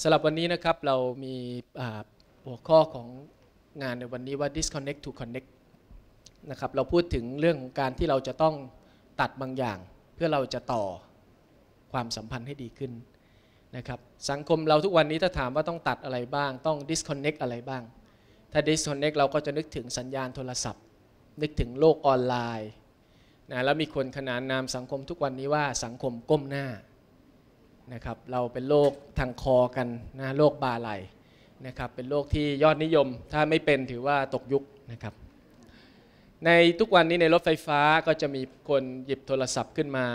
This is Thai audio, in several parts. สำหรับวันนี้นะครับเรามีหัวข้อของงานในวันนี้ว่า disconnect to connect นะครับเราพูดถึงเรื่องของการที่เราจะต้องตัดบางอย่างเพื่อเราจะต่อความสัมพันธ์ให้ดีขึ้นนะครับสังคมเราทุกวันนี้ถ้าถามว่าต้องตัดอะไรบ้างต้อง disconnect อะไรบ้างถ้า disconnect เราก็จะนึกถึงสัญญาณโทรศัพท์นึกถึงโลกออนไลน์นะแล้วมีคนขนานนามสังคมทุกวันนี้ว่าสังคมก้มหน้านะครับเราเป็นโรคทางคอกันนะโรคบาไหลนะครับเป็นโรคที่ยอดนิยมถ้าไม่เป็นถือว่าตกยุคนะครับในทุกวันนี้ในรถไฟฟ้าก็จะมีคนหยิบโทรศัพท์ขึ้นมา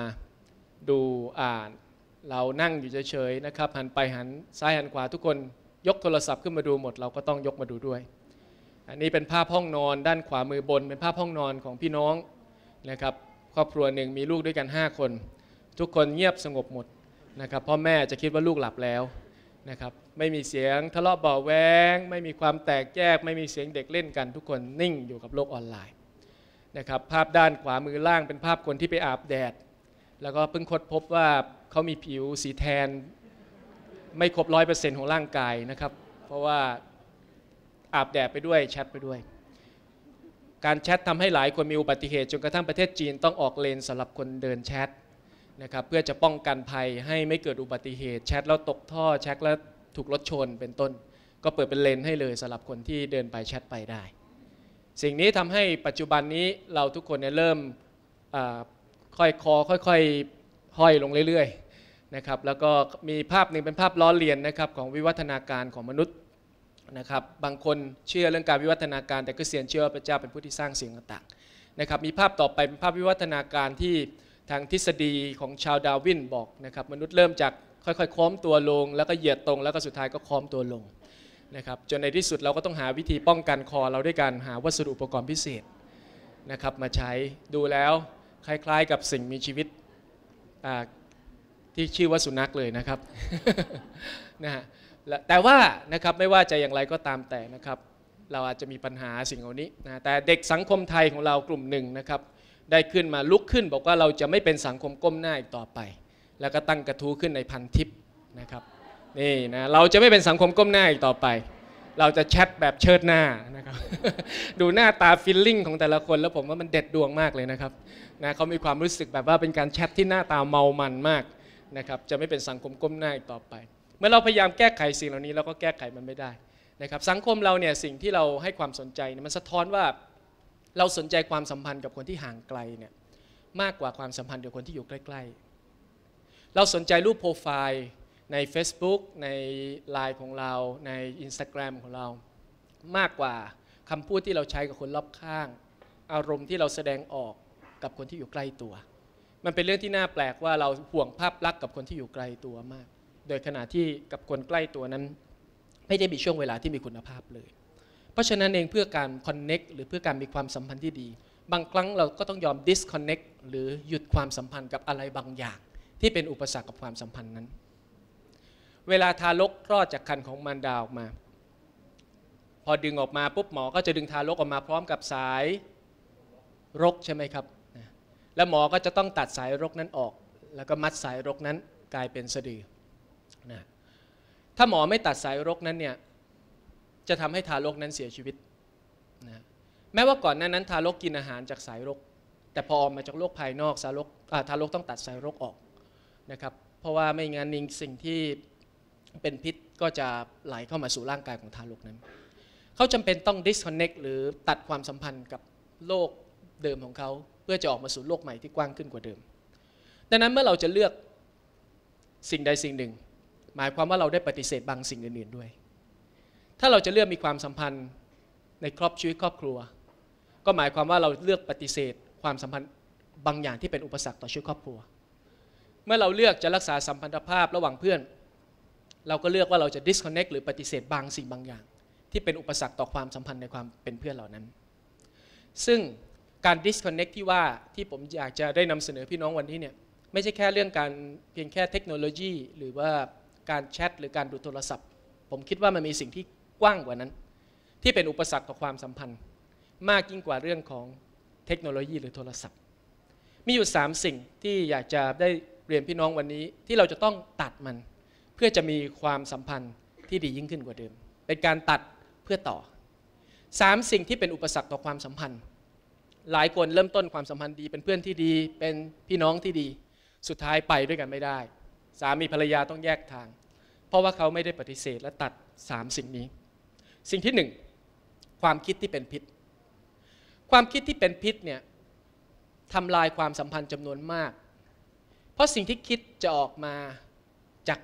ดูอ่านเรานั่งอยู่เฉยๆนะครับหันไปหันซ้ายหันขวาทุกคนยกโทรศัพท์ขึ้นมาดูหมดเราก็ต้องยกมาดูด้วยอันนี้เป็นภาพห้องนอนด้านขวามือบนเป็นภาพห้องนอนของพี่น้องนะครับครอบครัวหนึ่งมีลูกด้วยกัน5คนทุกคนเงียบสงบหมดนะครับพ่อแม่จะคิดว่าลูกหลับแล้วนะครับไม่มีเสียงทะเลาะเบาแหวงไม่มีความแตกแยกไม่มีเสียงเด็กเล่นกันทุกคนนิ่งอยู่กับโลกออนไลน์นะครับภาพด้านขวามือล่างเป็นภาพคนที่ไปอาบแดดแล้วก็เพิ่งค้นพบว่าเขามีผิวสีแทนไม่ครบ 100% ของร่างกายนะครับเพราะว่าอาบแดดไปด้วยแชทไปด้วยการแชททำให้หลายคนมีอุบัติเหตุจนกระทั่งประเทศจีนต้องออกเลนสำหรับคนเดินแชทนะครับเพื่อจะป้องกันภัยให้ไม่เกิดอุบัติเหตุแชทแล้วตกท่อแชทแล้วถูกรถชนเป็นต้นก็เปิดเป็นเลนให้เลยสำหรับคนที่เดินไปแชทไปได้สิ่งนี้ทำให้ปัจจุบันนี้เราทุกคนเริ่มค่อยคอค่อยๆห้อยลงเรื่อยๆนะครับแล้วก็มีภาพหนึ่งเป็นภาพล้อเลียนนะครับของวิวัฒนาการของมนุษย์นะครับบางคนเชื่อเรื่องการวิวัฒนาการแต่คริสเตียนเชื่อว่าพระเจ้าเป็นผู้ที่สร้างสิ่งต่างๆนะครับมีภาพต่อไปเป็นภาพวิวัฒนาการที่ทางทฤษฎีของชาวดาวินบอกนะครับมนุษย์เริ่มจากค่อยๆค้อมตัวลงแล้วก็เหยียดตรงแล้วก็สุดท้ายก็ค้อมตัวลงนะครับจนในที่สุดเราก็ต้องหาวิธีป้องกันคอเราด้วยการหาวัสดุอุปกรณ์พิเศษนะครับมาใช้ดูแล้วคล้ายๆกับสิ่งมีชีวิตที่ชื่อว่าสุนัขเลยนะครับนะฮะแต่ว่านะครับไม่ว่าจะอย่างไรก็ตามแต่นะครับเราอาจจะมีปัญหาสิ่งเหล่านี้นะแต่เด็กสังคมไทยของเรากลุ่มหนึ่งนะครับได้ขึ้นมาลุกขึ้นบอกว่าเราจะไม่เป็นสังคมก้มหน้าอีกต่อไปแล้วก็ตั้งกระทู้ขึ้นในพันทิปนะครับนี่นะเราจะไม่เป็นสังคมก้มหน้าอีกต่อไปเราจะแชทแบบเชิดหน้านะครับดูหน้าตาฟีลลิ่งของแต่ละคนแล้วผมว่ามันเด็ดดวงมากเลยนะครับนะเขามีความรู้สึกแบบว่าเป็นการแชทที่หน้าตาเมามันมากนะครับจะไม่เป็นสังคมก้มหน้าอีกต่อไปเมื่อเราพยายามแก้ไขสิ่งเหล่านี้เราก็แก้ไขมันไม่ได้นะครับสังคมเราเนี่ยสิ่งที่เราให้ความสนใจมันสะท้อนว่าเราสนใจความสัมพันธ์กับคนที่ห่างไกลเนี่ยมากกว่าความสัมพันธ์กับคนที่อยู่ใกล้ๆเราสนใจรูปโปรไฟล์ใน Facebook ใน LINE ของเราใน Instagram ของเรามากกว่าคำพูดที่เราใช้กับคนรอบข้างอารมณ์ที่เราแสดงออกกับคนที่อยู่ใกล้ตัวมันเป็นเรื่องที่น่าแปลกว่าเราห่วงภาพลักษณ์กับคนที่อยู่ไกลตัวมากโดยขณะที่กับคนใกล้ตัวนั้นไม่ได้มีช่วงเวลาที่มีคุณภาพเลยเพราะฉะนั้นเองเพื่อการคอนเน็กต์หรือเพื่อการมีความสัมพันธ์ที่ดีบางครั้งเราก็ต้องยอมดิสคอนเน็กต์หรือหยุดความสัมพันธ์กับอะไรบางอย่างที่เป็นอุปสรรคกับความสัมพันธ์นั้นเวลาทารกคลอดจากครรภ์ของมารดาออกมาพอดึงออกมาปุ๊บหมอก็จะดึงทารกออกมาพร้อมกับสายรกใช่ไหมครับแล้วหมอก็จะต้องตัดสายรกนั้นออกแล้วก็มัดสายรกนั้นกลายเป็นสะดือนะถ้าหมอไม่ตัดสายรกนั้นเนี่ยจะทำให้ทารกนั้นเสียชีวิตนะแม้ว่าก่อนหน้านั้นทารกกินอาหารจากสายรกแต่พอออกมาจากโลกภายนอกทารกต้องตัดสายรกออกนะครับเพราะว่าไม่งั้นสิ่งที่เป็นพิษก็จะไหลเข้ามาสู่ร่างกายของทารกนั้นเขาจำเป็นต้อง disconnect หรือตัดความสัมพันธ์กับโลกเดิมของเขาเพื่อจะออกมาสู่โลกใหม่ที่กว้างขึ้นกว่าเดิมดังนั้นเมื่อเราจะเลือกสิ่งใดสิ่งหนึ่งหมายความว่าเราได้ปฏิเสธบางสิ่งอื่นๆด้วยถ้าเราจะเลือกมีความสัมพันธ์ในครอบชีวิตครอบครัวก็หมายความว่าเราเลือกปฏิเสธความสัมพันธ์บางอย่างที่เป็นอุปสรรคต่อชีวิตครอบครัวเมื่อเราเลือกจะรักษาสัมพันธภาพระหว่างเพื่อนเราก็เลือกว่าเราจะ disconnect หรือปฏิเสธบางสิ่งบางอย่างที่เป็นอุปสรรคต่อความสัมพันธ์ในความเป็นเพื่อนเหล่านั้นซึ่งการ disconnect ที่ว่าที่ผมอยากจะได้นำเสนอพี่น้องวันนี้เนี่ยไม่ใช่แค่เรื่องการเพียงแค่เทคโนโลยีหรือว่าการแชทหรือการดูโทรศัพท์ผมคิดว่ามันมีสิ่งที่กว้างกว่านั้นที่เป็นอุปสรรคต่อความสัมพันธ์มากยิ่งกว่าเรื่องของเทคโนโลยีหรือโทรศัพท์มีอยู่3 สิ่งที่อยากจะได้เรียนพี่น้องวันนี้ที่เราจะต้องตัดมัน เพื่อจะมีความสัมพันธ์ที่ดียิ่งขึ้นกว่าเดิมเป็นการตัดเพื่อต่อ3สิ่งที่เป็นอุปสรรคต่อความสัมพันธ์หลายคนเริ่มต้นความสัมพันธ์ดีเป็นเพื่อนที่ดีเป็นพี่น้องที่ดีสุดท้ายไปด้วยกันไม่ได้สามีภรรยาต้องแยกทางเพราะว่าเขาไม่ได้ปฏิเสธและตัด3สิ่งนี้สิ่งที่1ความคิดที่เป็นพิษความคิดที่เป็นพิษเนี่ยทำลายความสัมพันธ์จำนวนมากเพราะสิ่งที่คิดจะออกมาจาก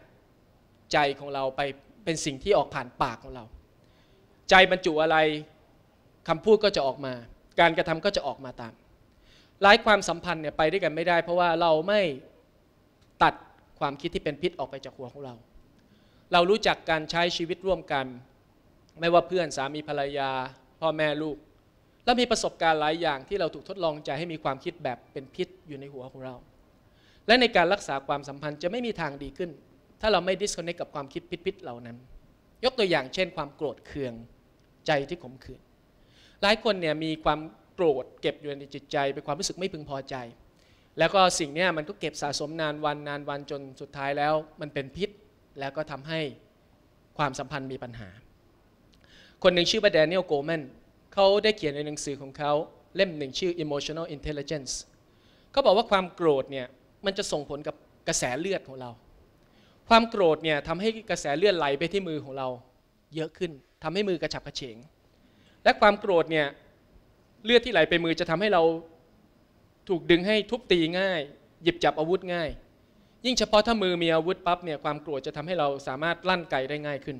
ใจของเราไปเป็นสิ่งที่ออกผ่านปากของเราใจบรรจุอะไรคำพูดก็จะออกมาการกระทำก็จะออกมาตามหลายความสัมพันธ์เนี่ยไปด้วยกันไม่ได้เพราะว่าเราไม่ตัดความคิดที่เป็นพิษออกไปจากหัวของเราเรารู้จักการใช้ชีวิตร่วมกันไม่ว่าเพื่อนสามีภรรยาพ่อแม่ลูกและมีประสบการณ์หลายอย่างที่เราถูกทดลองใจให้มีความคิดแบบเป็นพิษอยู่ในหัวของเราและในการรักษาความสัมพันธ์จะไม่มีทางดีขึ้นถ้าเราไม่ดิสคอนเนคกับความคิดพิษๆเหล่านั้นยกตัวอย่างเช่นความโกรธเคืองใจที่ขมขื่นหลายคนเนี่ยมีความโกรธเก็บอยู่ในจิตใจเป็นความรู้สึกไม่พึงพอใจแล้วก็สิ่งนี้มันก็เก็บสะสมนานวันจนสุดท้ายแล้วมันเป็นพิษแล้วก็ทำให้ความสัมพันธ์มีปัญหาคนหนึ่งชื่อแดเนียล โกลแมนเขาได้เขียนในหนังสือของเขาเล่มหนึ่งชื่อ Emotional Intelligence เขาบอกว่าความโกรธเนี่ยมันจะส่งผลกับกระแสเลือดของเราความโกรธเนี่ยทำให้กระแสเลือดไหลไปที่มือของเราเยอะขึ้นทำให้มือกระฉับกระเฉงและความโกรธเนี่ยเลือดที่ไหลไปมือจะทำให้เราถูกดึงให้ทุบตีง่ายหยิบจับอาวุธง่ายยิ่งเฉพาะถ้ามือมีอาวุธปั๊บเนี่ยความโกรธจะทำให้เราสามารถลั่นไกได้ง่ายขึ้น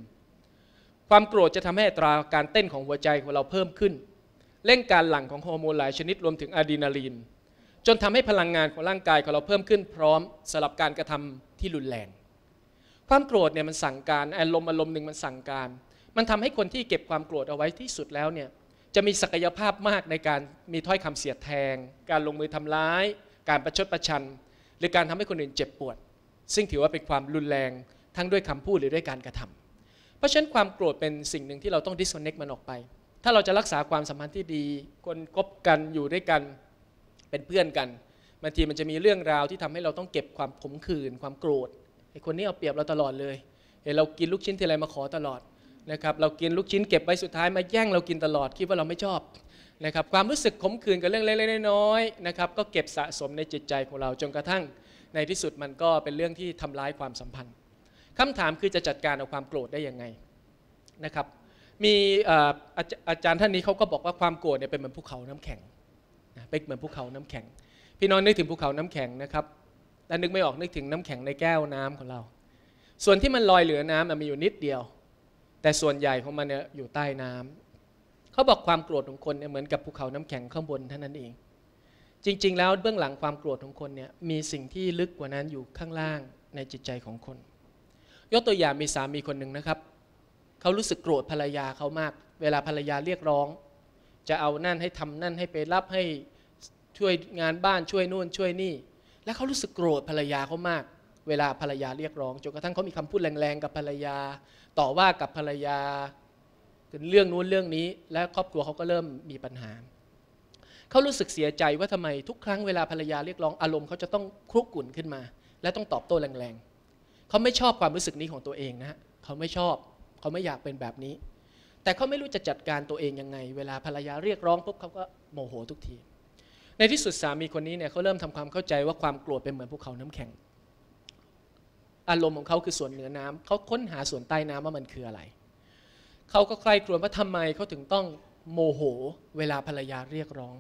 ความโกรธจะทำให้อัตราการเต้นของหัวใจของเราเพิ่มขึ้นเร่งการหลั่งของฮอร์โมนหลายชนิดรวมถึงอะดรีนาลีนจนทำให้พลังงานของร่างกายของเราเพิ่มขึ้นพร้อมสำหรับการกระทำที่รุนแรงความโกรธเนี่ยมันสั่งการอารมณ์หนึ่งมันสั่งการมันทำให้คนที่เก็บความโกรธเอาไว้ที่สุดแล้วเนี่ยจะมีศักยภาพมากในการมีถ้อยคำเสียดแทงการลงมือทำร้ายการประชดประชันหรือการทำให้คนอื่นเจ็บปวดซึ่งถือว่าเป็นความรุนแรงทั้งด้วยคำพูดหรือด้วยการกระทำเพราะฉะนั้นความโกรธเป็นสิ่งหนึ่งที่เราต้อง disconnect มันออกไปถ้าเราจะรักษาความสัมพันธ์ที่ดีคนคบกันอยู่ด้วยกันเป็นเพื่อนกันบางทีมันจะมีเรื่องราวที่ทำให้เราต้องเก็บความขมขื่นความโกรธไอ้คนนี้เอาเปรียบเราตลอดเลยเรากินลูกชิ้นทีไรมาขอตลอดนะครับเรากินลูกชิ้นเก็บไว้สุดท้ายมาแย่งเรากินตลอดคิดว่าเราไม่ชอบนะครับความรู้สึกขมขื่นกับเรื่องเล็กๆน้อยๆนะครับก็เก็บสะสมในจิตใจของเราจนกระทั่งในที่สุดมันก็เป็นเรื่องที่ทำร้ายความสัมพันธ์คำถามคือจะจัดการเอาความโกรธได้ยังไงนะครับมีอาจารย์ท่านนี้เขาก็บอกว่าความโกรธเนี่ยเป็นเหมือนภูเขาน้ำแข็งเป็นเหมือนภูเขาน้ำแข็งพี่น้องนึกถึงภูเขาน้ำแข็งนะครับแต่นึกไม่ออกนึกถึงน้ำแข็งในแก้วน้ำของเราส่วนที่มันลอยเหลือน้ำมีอยู่นิดเดียวแต่ส่วนใหญ่ของมันเนี่ยอยู่ใต้น้ำเขาบอกความโกรธของคนเนี่ยเหมือนกับภูเขาน้ำแข็งข้างบนเท่านั้นเองจริงๆแล้วเบื้องหลังความโกรธของคนเนี่ยมีสิ่งที่ลึกกว่านั้นอยู่ข้างล่างในจิตใจของคนยกตัวอย่างมีสามีคนหนึ่งนะครับเขารู้สึกโกรธภรรยาเขามากเวลาภรรยาเรียกร้องจะเอานั่นให้ทำนั่นให้ไปรับให้ช่วยงานบ้านช่วยนู่นช่วยนี่และเขารู้สึกโกรธภรรยาเขามากเวลาภรรยาเรียกร้องจนกระทั่งเขามีคำพูดแรงๆกับภรรยาต่อว่ากับภรรยาเรื่องนู้นเรื่องนี้และครอบครัวเขาก็เริ่มมีปัญหาเขารู้สึกเสียใจว่าทำไมทุกครั้งเวลาภรรยาเรียกร้องอารมณ์เขาจะต้องคลุกกุ่นขึ้นมาและต้องตอบโต้แรงๆเขาไม่ชอบความรู้สึกนี้ของตัวเองนะเขาไม่ชอบเขาไม่อยากเป็นแบบนี้แต่เขาไม่รู้จะจัดการตัวเองยังไงเวลาภรรยาเรียกร้องปุ๊บเขาก็โมโหทุกทีในที่สุดสามีคนนี้เนี่ยเขาเริ่มทำความเข้าใจว่าความโกรธเป็นเหมือนภูเขาน้ำแข็งอารมณ์ของเขาคือส่วนเหนือน้ำเขาค้นหาส่วนใต้น้ำว่ามันคืออะไรเขาก็ใคร่ครวญว่าทำไมเขาถึงต้องโมโหเวลาภรรยาเรียกร้อง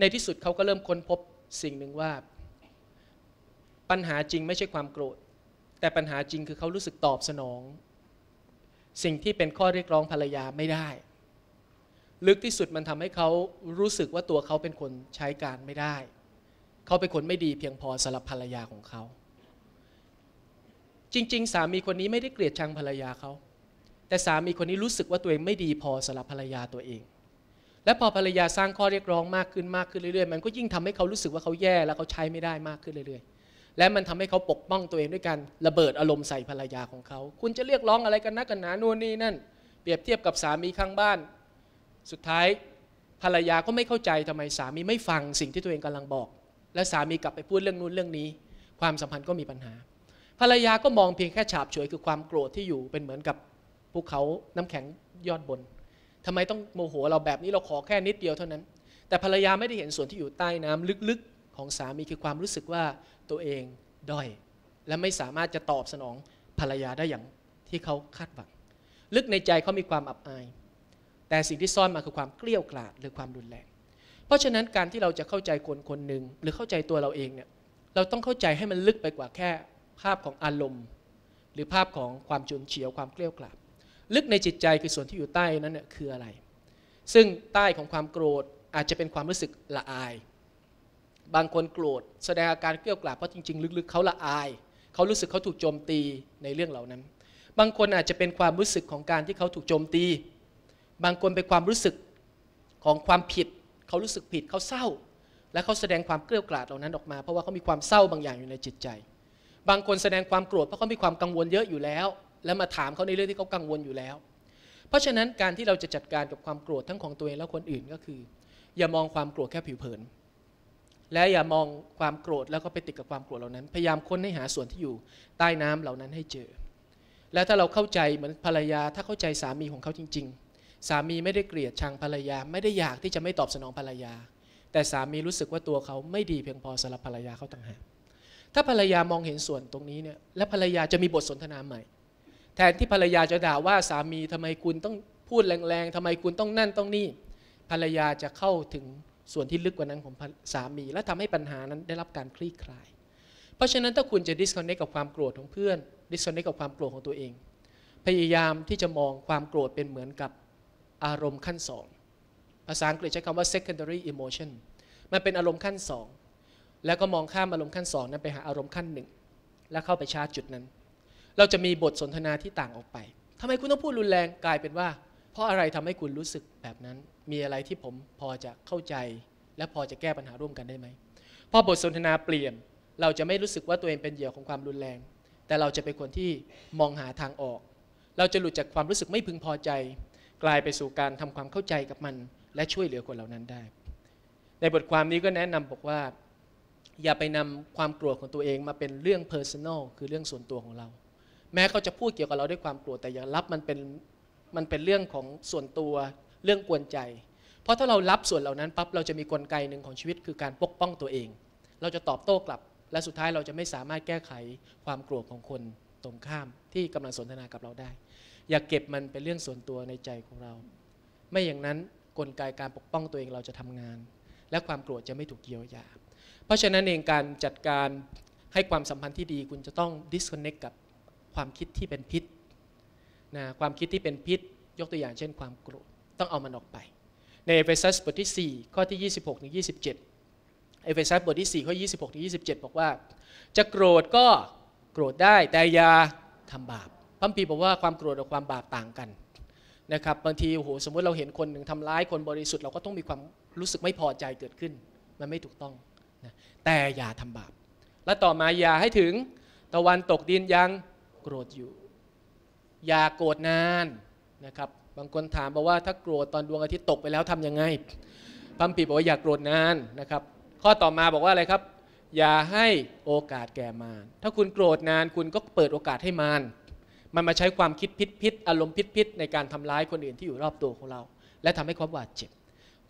ในที่สุดเขาก็เริ่มค้นพบสิ่งหนึ่งว่าปัญหาจริงไม่ใช่ความโกรธแต่ปัญหาจริงคือเขารู้สึกตอบสนองสิ่งที่เป็นข้อเรียกร้องภรรยาไม่ได้ลึกที่สุดมันทำให้เขารู้สึกว่าตัวเขาเป็นคนใช้การไม่ได้เขาเป็นคนไม่ดีเพียงพอสำหรับภรรยาของเขาจริงๆสามีคนนี้ไม่ได้เกลียดชังภรรยาเขาแต่สามีคนนี้รู้สึกว่าตัวเองไม่ดีพอสำหรับภรรยาตัวเองและพอภรรยาสร้างข้อเรียกร้องมากขึ้นเรื่อยๆมันก็ยิ่งทำให้เขารู้สึกว่าเขาแย่และเขาใช้ไม่ได้มากขึ้นเรื่อยๆและมันทำให้เขาปกป้องตัวเองด้วยการระเบิดอารมณ์ใส่ภรรยาของเขาคุณจะเรียกร้องอะไรกันนักกันหนาโน่นนี่นั่นเปรียบเทียบกับสามีข้างบ้านสุดท้ายภรรยาก็ไม่เข้าใจทำไมสามีไม่ฟังสิ่งที่ตัวเองกำลังบอกและสามีกลับไปพูดเรื่องนู้นเรื่องนี้ความสัมพันธ์ก็มีปัญหา ภรรยาก็มองเพียงแค่ฉาบฉวยคือความโกรธที่อยู่เป็นเหมือนกับภูเขาน้ำแข็งยอดบนทำไมต้องโมโหเราแบบนี้เราขอแค่นิดเดียวเท่านั้นแต่ภรรยาไม่ได้เห็นส่วนที่อยู่ใต้น้ำลึกๆของสามีคือความรู้สึกว่าตัวเองด้อยและไม่สามารถจะตอบสนองภรรยาได้อย่างที่เขาคาดหวังลึกในใจเขามีความอับอายแต่สิ่งที่ซ่อนมาคือความเกลี้ยกล่อมหรือความรุนแรงเพราะฉะนั้นการที่เราจะเข้าใจคนคนหนึ่งหรือเข้าใจตัวเราเองเนี่ยเราต้องเข้าใจให้มันลึกไปกว่าแค่ภาพของอารมณ์หรือภาพของความฉุนเฉียวความเกลี้ยกล่อมลึกในจิตใจคือส่วนที่อยู่ใต้นั้นเนี่ยคืออะไรซึ่งใต้ของความโกรธอาจจะเป็นความรู้สึกละอายบางคนโกรธแสดงอาการเกลี้ยกล่อมเพราะจริงๆลึกๆเขาละอายเขารู้สึกเขาถูกโจมตีในเรื่องเหล่านั้นบางคนอาจจะเป็นความรู้สึกของการที่เขาถูกโจมตีบางคนเป็นความรู้สึกของความผิดเขารู้สึกผิดเขาเศร้าและเขาแสดงความเกลี้ยกล่อมเหล่านั้นออกมาเพราะว่าเขามีความเศร้าบางอย่างอยู่ในจิตใจบางคนแสดงความโกรธเพราะเขามีความกังวลเยอะอยู่แล้วและมาถามเขาในเรื่องที่เขากังวลอยู่แล้วเพราะฉะนั้นการที่เราจะจัดการกับความโกรธทั้งของตัวเองและคนอื่นก็คืออย่ามองความโกรธแค่ผิวเผินและอย่ามองความโกรธแล้วก็ไปติดกับความโกรธเหล่านั้นพยายามค้นให้หาส่วนที่อยู่ใต้น้ำเหล่านั้นให้เจอและถ้าเราเข้าใจเหมือนภรรยาถ้าเข้าใจสามีของเขาจริงๆสามีไม่ได้เกลียดชังภรรยาไม่ได้อยากที่จะไม่ตอบสนองภรรยาแต่สามีรู้สึกว่าตัวเขาไม่ดีเพียงพอสำหรับภรรยาเขาต่างหากถ้าภรรยามองเห็นส่วนตรงนี้เนี่ยและภรรยาจะมีบทสนทนาใหม่แทนที่ภรรยาจะด่าว่าสามีทำไมคุณต้องพูดแรงๆทำไมคุณต้องนั่นต้องนี่ภรรยาจะเข้าถึงส่วนที่ลึกกว่านั้นของสามีและทำให้ปัญหานั้นได้รับการคลี่คลายเพราะฉะนั้นถ้าคุณจะ disconnect กับความโกรธของเพื่อน disconnect กับความโกรธของตัวเองพยายามที่จะมองความโกรธเป็นเหมือนกับอารมณ์ขั้น2ภาษาอังกฤษใช้คำว่า secondary emotion มันเป็นอารมณ์ขั้น2แล้วก็มองข้ามอารมณ์ขั้น2นั้นไปหาอารมณ์ขั้น1แล้วเข้าไปชาร์จจุดนั้นเราจะมีบทสนทนาที่ต่างออกไปทำไมคุณต้องพูดรุนแรงกลายเป็นว่าเพราะอะไรทำให้คุณรู้สึกแบบนั้นมีอะไรที่ผมพอจะเข้าใจและพอจะแก้ปัญหาร่วมกันได้ไหมพอบทสนทนาเปลี่ยนเราจะไม่รู้สึกว่าตัวเองเป็นเหยื่อของความรุนแรงแต่เราจะเป็นคนที่มองหาทางออกเราจะหลุดจากความรู้สึกไม่พึงพอใจกลายไปสู่การทำความเข้าใจกับมันและช่วยเหลือคนเหล่านั้นได้ในบทความนี้ก็แนะนำบอกว่าอย่าไปนำความโกรธของตัวเองมาเป็นเรื่อง personal คือเรื่องส่วนตัวของเราแม้เขาจะพูดเกี่ยวกับเราด้วยความโกรธแต่อย่ารับมันเป็นเรื่องของส่วนตัวเรื่องกวนใจเพราะถ้าเรารับส่วนเหล่านั้นปั๊บเราจะมีกลไกหนึ่งของชีวิตคือการปกป้องตัวเองเราจะตอบโต้กลับและสุดท้ายเราจะไม่สามารถแก้ไขความโกรธของคนตรงข้ามที่กำลังสนทนากับเราได้อย่าเก็บมันเป็นเรื่องส่วนตัวในใจของเราไม่อย่างนั้นกลไกการปกป้องตัวเองเราจะทำงานและความโกรธจะไม่ถูกเยียวยาเพราะฉะนั้นเองการจัดการให้ความสัมพันธ์ที่ดีคุณจะต้อง disconnect กับความคิดที่เป็นพิษนะความคิดที่เป็นพิษยกตัวอย่างเช่นความโกรธต้องเอามันออกไปในเอเฟซัสบทที่4ข้อที่ 26-27 เอเฟซัสบทที่4ข้อ 26-27 บอกว่าจะโกรธก็โกรธได้แต่อย่าทำบาปพระคัมภีร์บอกว่าความโกรธกับความบาปต่างกันนะครับบางทีโอ้โหสมมติเราเห็นคนหนึ่งทำร้ายคนบริสุทธิ์เราก็ต้องมีความรู้สึกไม่พอใจเกิดขึ้นมันไม่ถูกต้องนะแต่อย่าทำบาปและต่อมาอย่าให้ถึงตะวันตกดินยังโกรธอยู่อย่าโกรธนานนะครับบางคนถามบอกว่าถ้าโกรธตอนดวงอาทิตย์ตกไปแล้วทํำยังไงพระคัมภีร์บอกว่าอย่าโกรธนานนะครับข้อต่อมาบอกว่าอะไรครับอย่าให้โอกาสแก่มารถ้าคุณโกรธนานคุณก็เปิดโอกาสให้มันมาใช้ความคิดพิษๆอารมณ์พิษๆในการทำร้ายคนอื่นที่อยู่รอบตัวของเราและทำให้ความบาดเจ็บ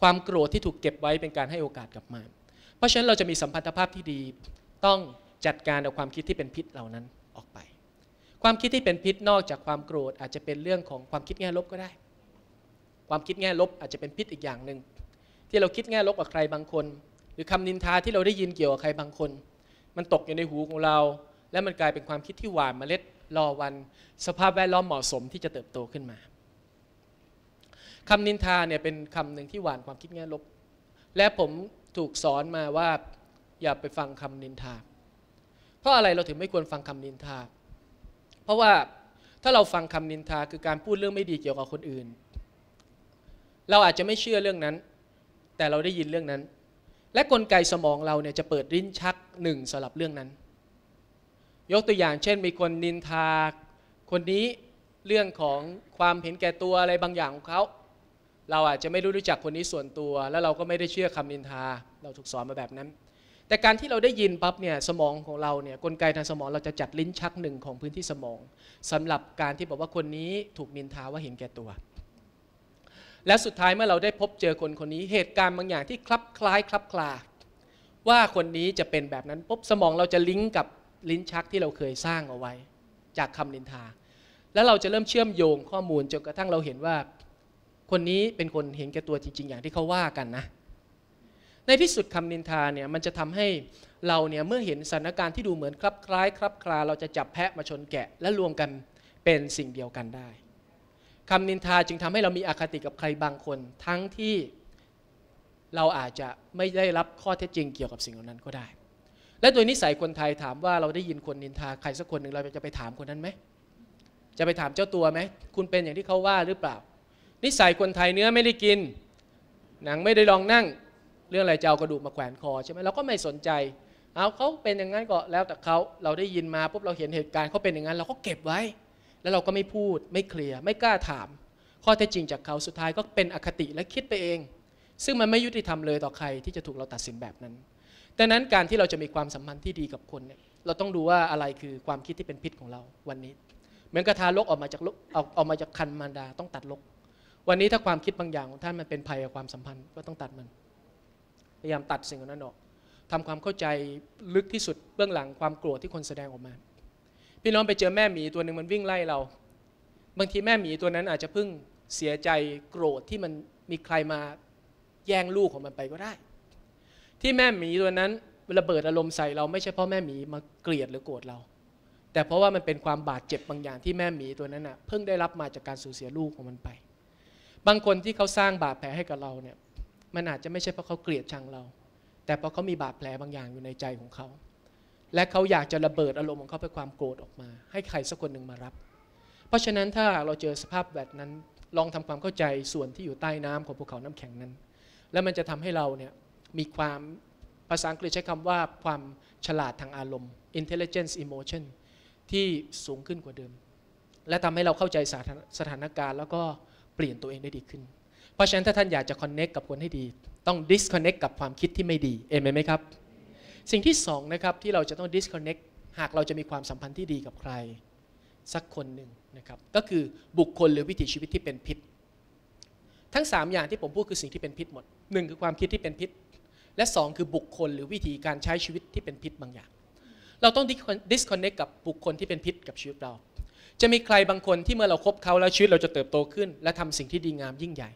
ความโกรธที่ถูกเก็บไว้เป็นการให้โอกาสกับมารเพราะฉะนั้นเราจะมีสัมพันธภาพที่ดีต้องจัดการกับความคิดที่เป็นพิษเหล่านั้นออกไปความคิดที่เป็นพิษนอกจากความโกรธอาจจะเป็นเรื่องของความคิดแง่ลบก็ได้ความคิดแง่ลบอาจจะเป็นพิษอีกอย่างหนึ่งที่เราคิดแง่ลบกับใครบางคนหรือคำนินทาที่เราได้ยินเกี่ยวกับใครบางคนมันตกอยู่ในหูของเราและมันกลายเป็นความคิดที่หวานเมล็ดรอวันสภาพแวดล้อมเหมาะสมที่จะเติบโตขึ้นมาคำนินทาเนี่ยเป็นคำนึงที่หวานความคิดแง่ลบและผมถูกสอนมาว่าอย่าไปฟังคำนินทาเพราะอะไรเราถึงไม่ควรฟังคำนินทาเพราะว่าถ้าเราฟังคำนินทาคือการพูดเรื่องไม่ดีเกี่ยวกับคนอื่นเราอาจจะไม่เชื่อเรื่องนั้นแต่เราได้ยินเรื่องนั้นและกลไกสมองเราเนี่ยจะเปิดลิ้นชักหนึ่งสำหรับเรื่องนั้นยกตัวอย่างเช่นมีคนนินทาคนนี้เรื่องของความเห็นแก่ตัวอะไรบางอย่างของเขาเราอาจจะไม่รู้จักคนนี้ส่วนตัวแล้วเราก็ไม่ได้เชื่อคำนินทาเราถูกสอนมาแบบนั้น แต่การที่เราได้ยินปั๊บเนี่ยสมองของเราเนี่ยกลไกทางสมองเราจะจัดลิ้นชักหนึ่งของพื้นที่สมองสำหรับการที่บอกว่าคนนี้ถูกนินทาว่าเห็นแก่ตัวและสุดท้ายเมื่อเราได้พบเจอคนคนนี้เหตุการณ์บางอย่างที่คลับคล้ายคลับคลาว่าคนนี้จะเป็นแบบนั้นปุ๊บสมองเราจะลิงก์กับลิ้นชักที่เราเคยสร้างเอาไว้จากคำนินทาแล้วเราจะเริ่มเชื่อมโยงข้อมูลจนกระทั่งเราเห็นว่าคนนี้เป็นคนเห็นแก่ตัวจริงๆอย่างที่เขาว่ากันนะในที่สุดคำนินทาเนี่ยมันจะทำให้เราเนี่ยเมื่อเห็นสถานการณ์ที่ดูเหมือนคลับคล้ายคลับคลาเราจะจับแพะมาชนแกะและรวมกันเป็นสิ่งเดียวกันได้คำนินทาจึงทำให้เรามีอคติกับใครบางคนทั้งที่เราอาจจะไม่ได้รับข้อเท็จจริงเกี่ยวกับสิ่งเหล่านั้นก็ได้และโดยนิสัยคนไทยถามว่าเราได้ยินคนนินทาใครสักคนหนึ่งเราจะไปถามคนนั้นไหมจะไปถามเจ้าตัวไหมคุณเป็นอย่างที่เขาว่าหรือเปล่านิสัยคนไทยเนื้อไม่ได้กินหนังไม่ได้ลองนั่งเรื่องอะไรจะเอากระดูกมาแขวนคอใช่ไหมเราก็ไม่สนใจเอาเขาเป็นอย่างนั้นก็แล้วแต่เขาเราได้ยินมาปุ๊บเราเห็นเหตุการณ์เขาเป็นอย่างนั้นเราก็เก็บไว้แล้วเราก็ไม่พูดไม่เคลียร์ไม่กล้าถามข้อเท็จจริงจากเขาสุดท้ายก็เป็นอคติและคิดไปเองซึ่งมันไม่ยุติธรรมเลยต่อใครที่จะถูกเราตัดสินแบบนั้นดังนั้นการที่เราจะมีความสัมพันธ์ที่ดีกับคนเนี่ยเราต้องดูว่าอะไรคือความคิดที่เป็นพิษของเราวันนี้เหมือนกระทารกออกมาจากคันมารดาต้องตัดรกวันนี้ถ้าความคิดบางอย่างของท่านมันเป็นภัยกับความสัมพันธ์ก็ต้องตัดมันพยายามตัดสิ่งนั้นออกทำความเข้าใจลึกที่สุดเบื้องหลังความโกรธที่คนแสดงออกมาพี่น้องไปเจอแม่หมีตัวหนึ่งมันวิ่งไล่เราบางทีแม่หมีตัวนั้นอาจจะเพิ่งเสียใจโกรธที่มันมีใครมาแย่งลูกของมันไปก็ได้ที่แม่หมีตัวนั้นระเบิดอารมณ์ใส่เราไม่ใช่เพราะแม่หมีมาเกลียดหรือโกรธเราแต่เพราะว่ามันเป็นความบาดเจ็บบางอย่างที่แม่หมีตัวนั้นน่ะเพิ่งได้รับมาจากการสูญเสียลูกของมันไปบางคนที่เขาสร้างบาดแผลให้กับเราเนี่ยมันอาจจะไม่ใช่เพราะเขาเกลียดชังเราแต่เพราะเขามีบาดแผลบางอย่างอยู่ในใจของเขาและเขาอยากจะระเบิดอารมณ์ของเขาเป็นความโกรธออกมาให้ใครสักคนหนึ่งมารับเพราะฉะนั้นถ้าเราเจอสภาพแบบนั้นลองทำความเข้าใจส่วนที่อยู่ใต้น้ำของภูเขาน้ำแข็งนั้นแล้วมันจะทำให้เราเนี่ยมีความภาษาอังกฤษใช้คำว่าความฉลาดทางอารมณ์ intelligence emotion ที่สูงขึ้นกว่าเดิมและทำให้เราเข้าใจสถานการณ์แล้วก็เปลี่ยนตัวเองได้ดีขึ้นเพราะฉะนั้นถ้าท่านอยากจะ connect กับคนให้ดีต้อง disconnect กับความคิดที่ไม่ดีเอเมนไหมครับสิ่งที่สองนะครับที่เราจะต้อง disconnect หากเราจะมีความสัมพันธ์ที่ดีกับใครสักคนหนึ่งนะครับก็คือบุคคลหรือวิถีชีวิตที่เป็นพิษทั้ง3อย่างที่ผมพูดคือสิ่งที่เป็นพิษหมด1คือความคิดที่เป็นพิษและ2คือบุคคลหรือวิธีการใช้ชีวิตที่เป็นพิษบางอย่างเราต้อง disconnect กับบุคคลที่เป็นพิษกับชีวิตเราจะมีใครบางคนที่เมื่อเราคบเขาแล้วชีวิตเราจะเติบโตขึ้นและทำสิ่งที่ดีงามยิ่งใหญ่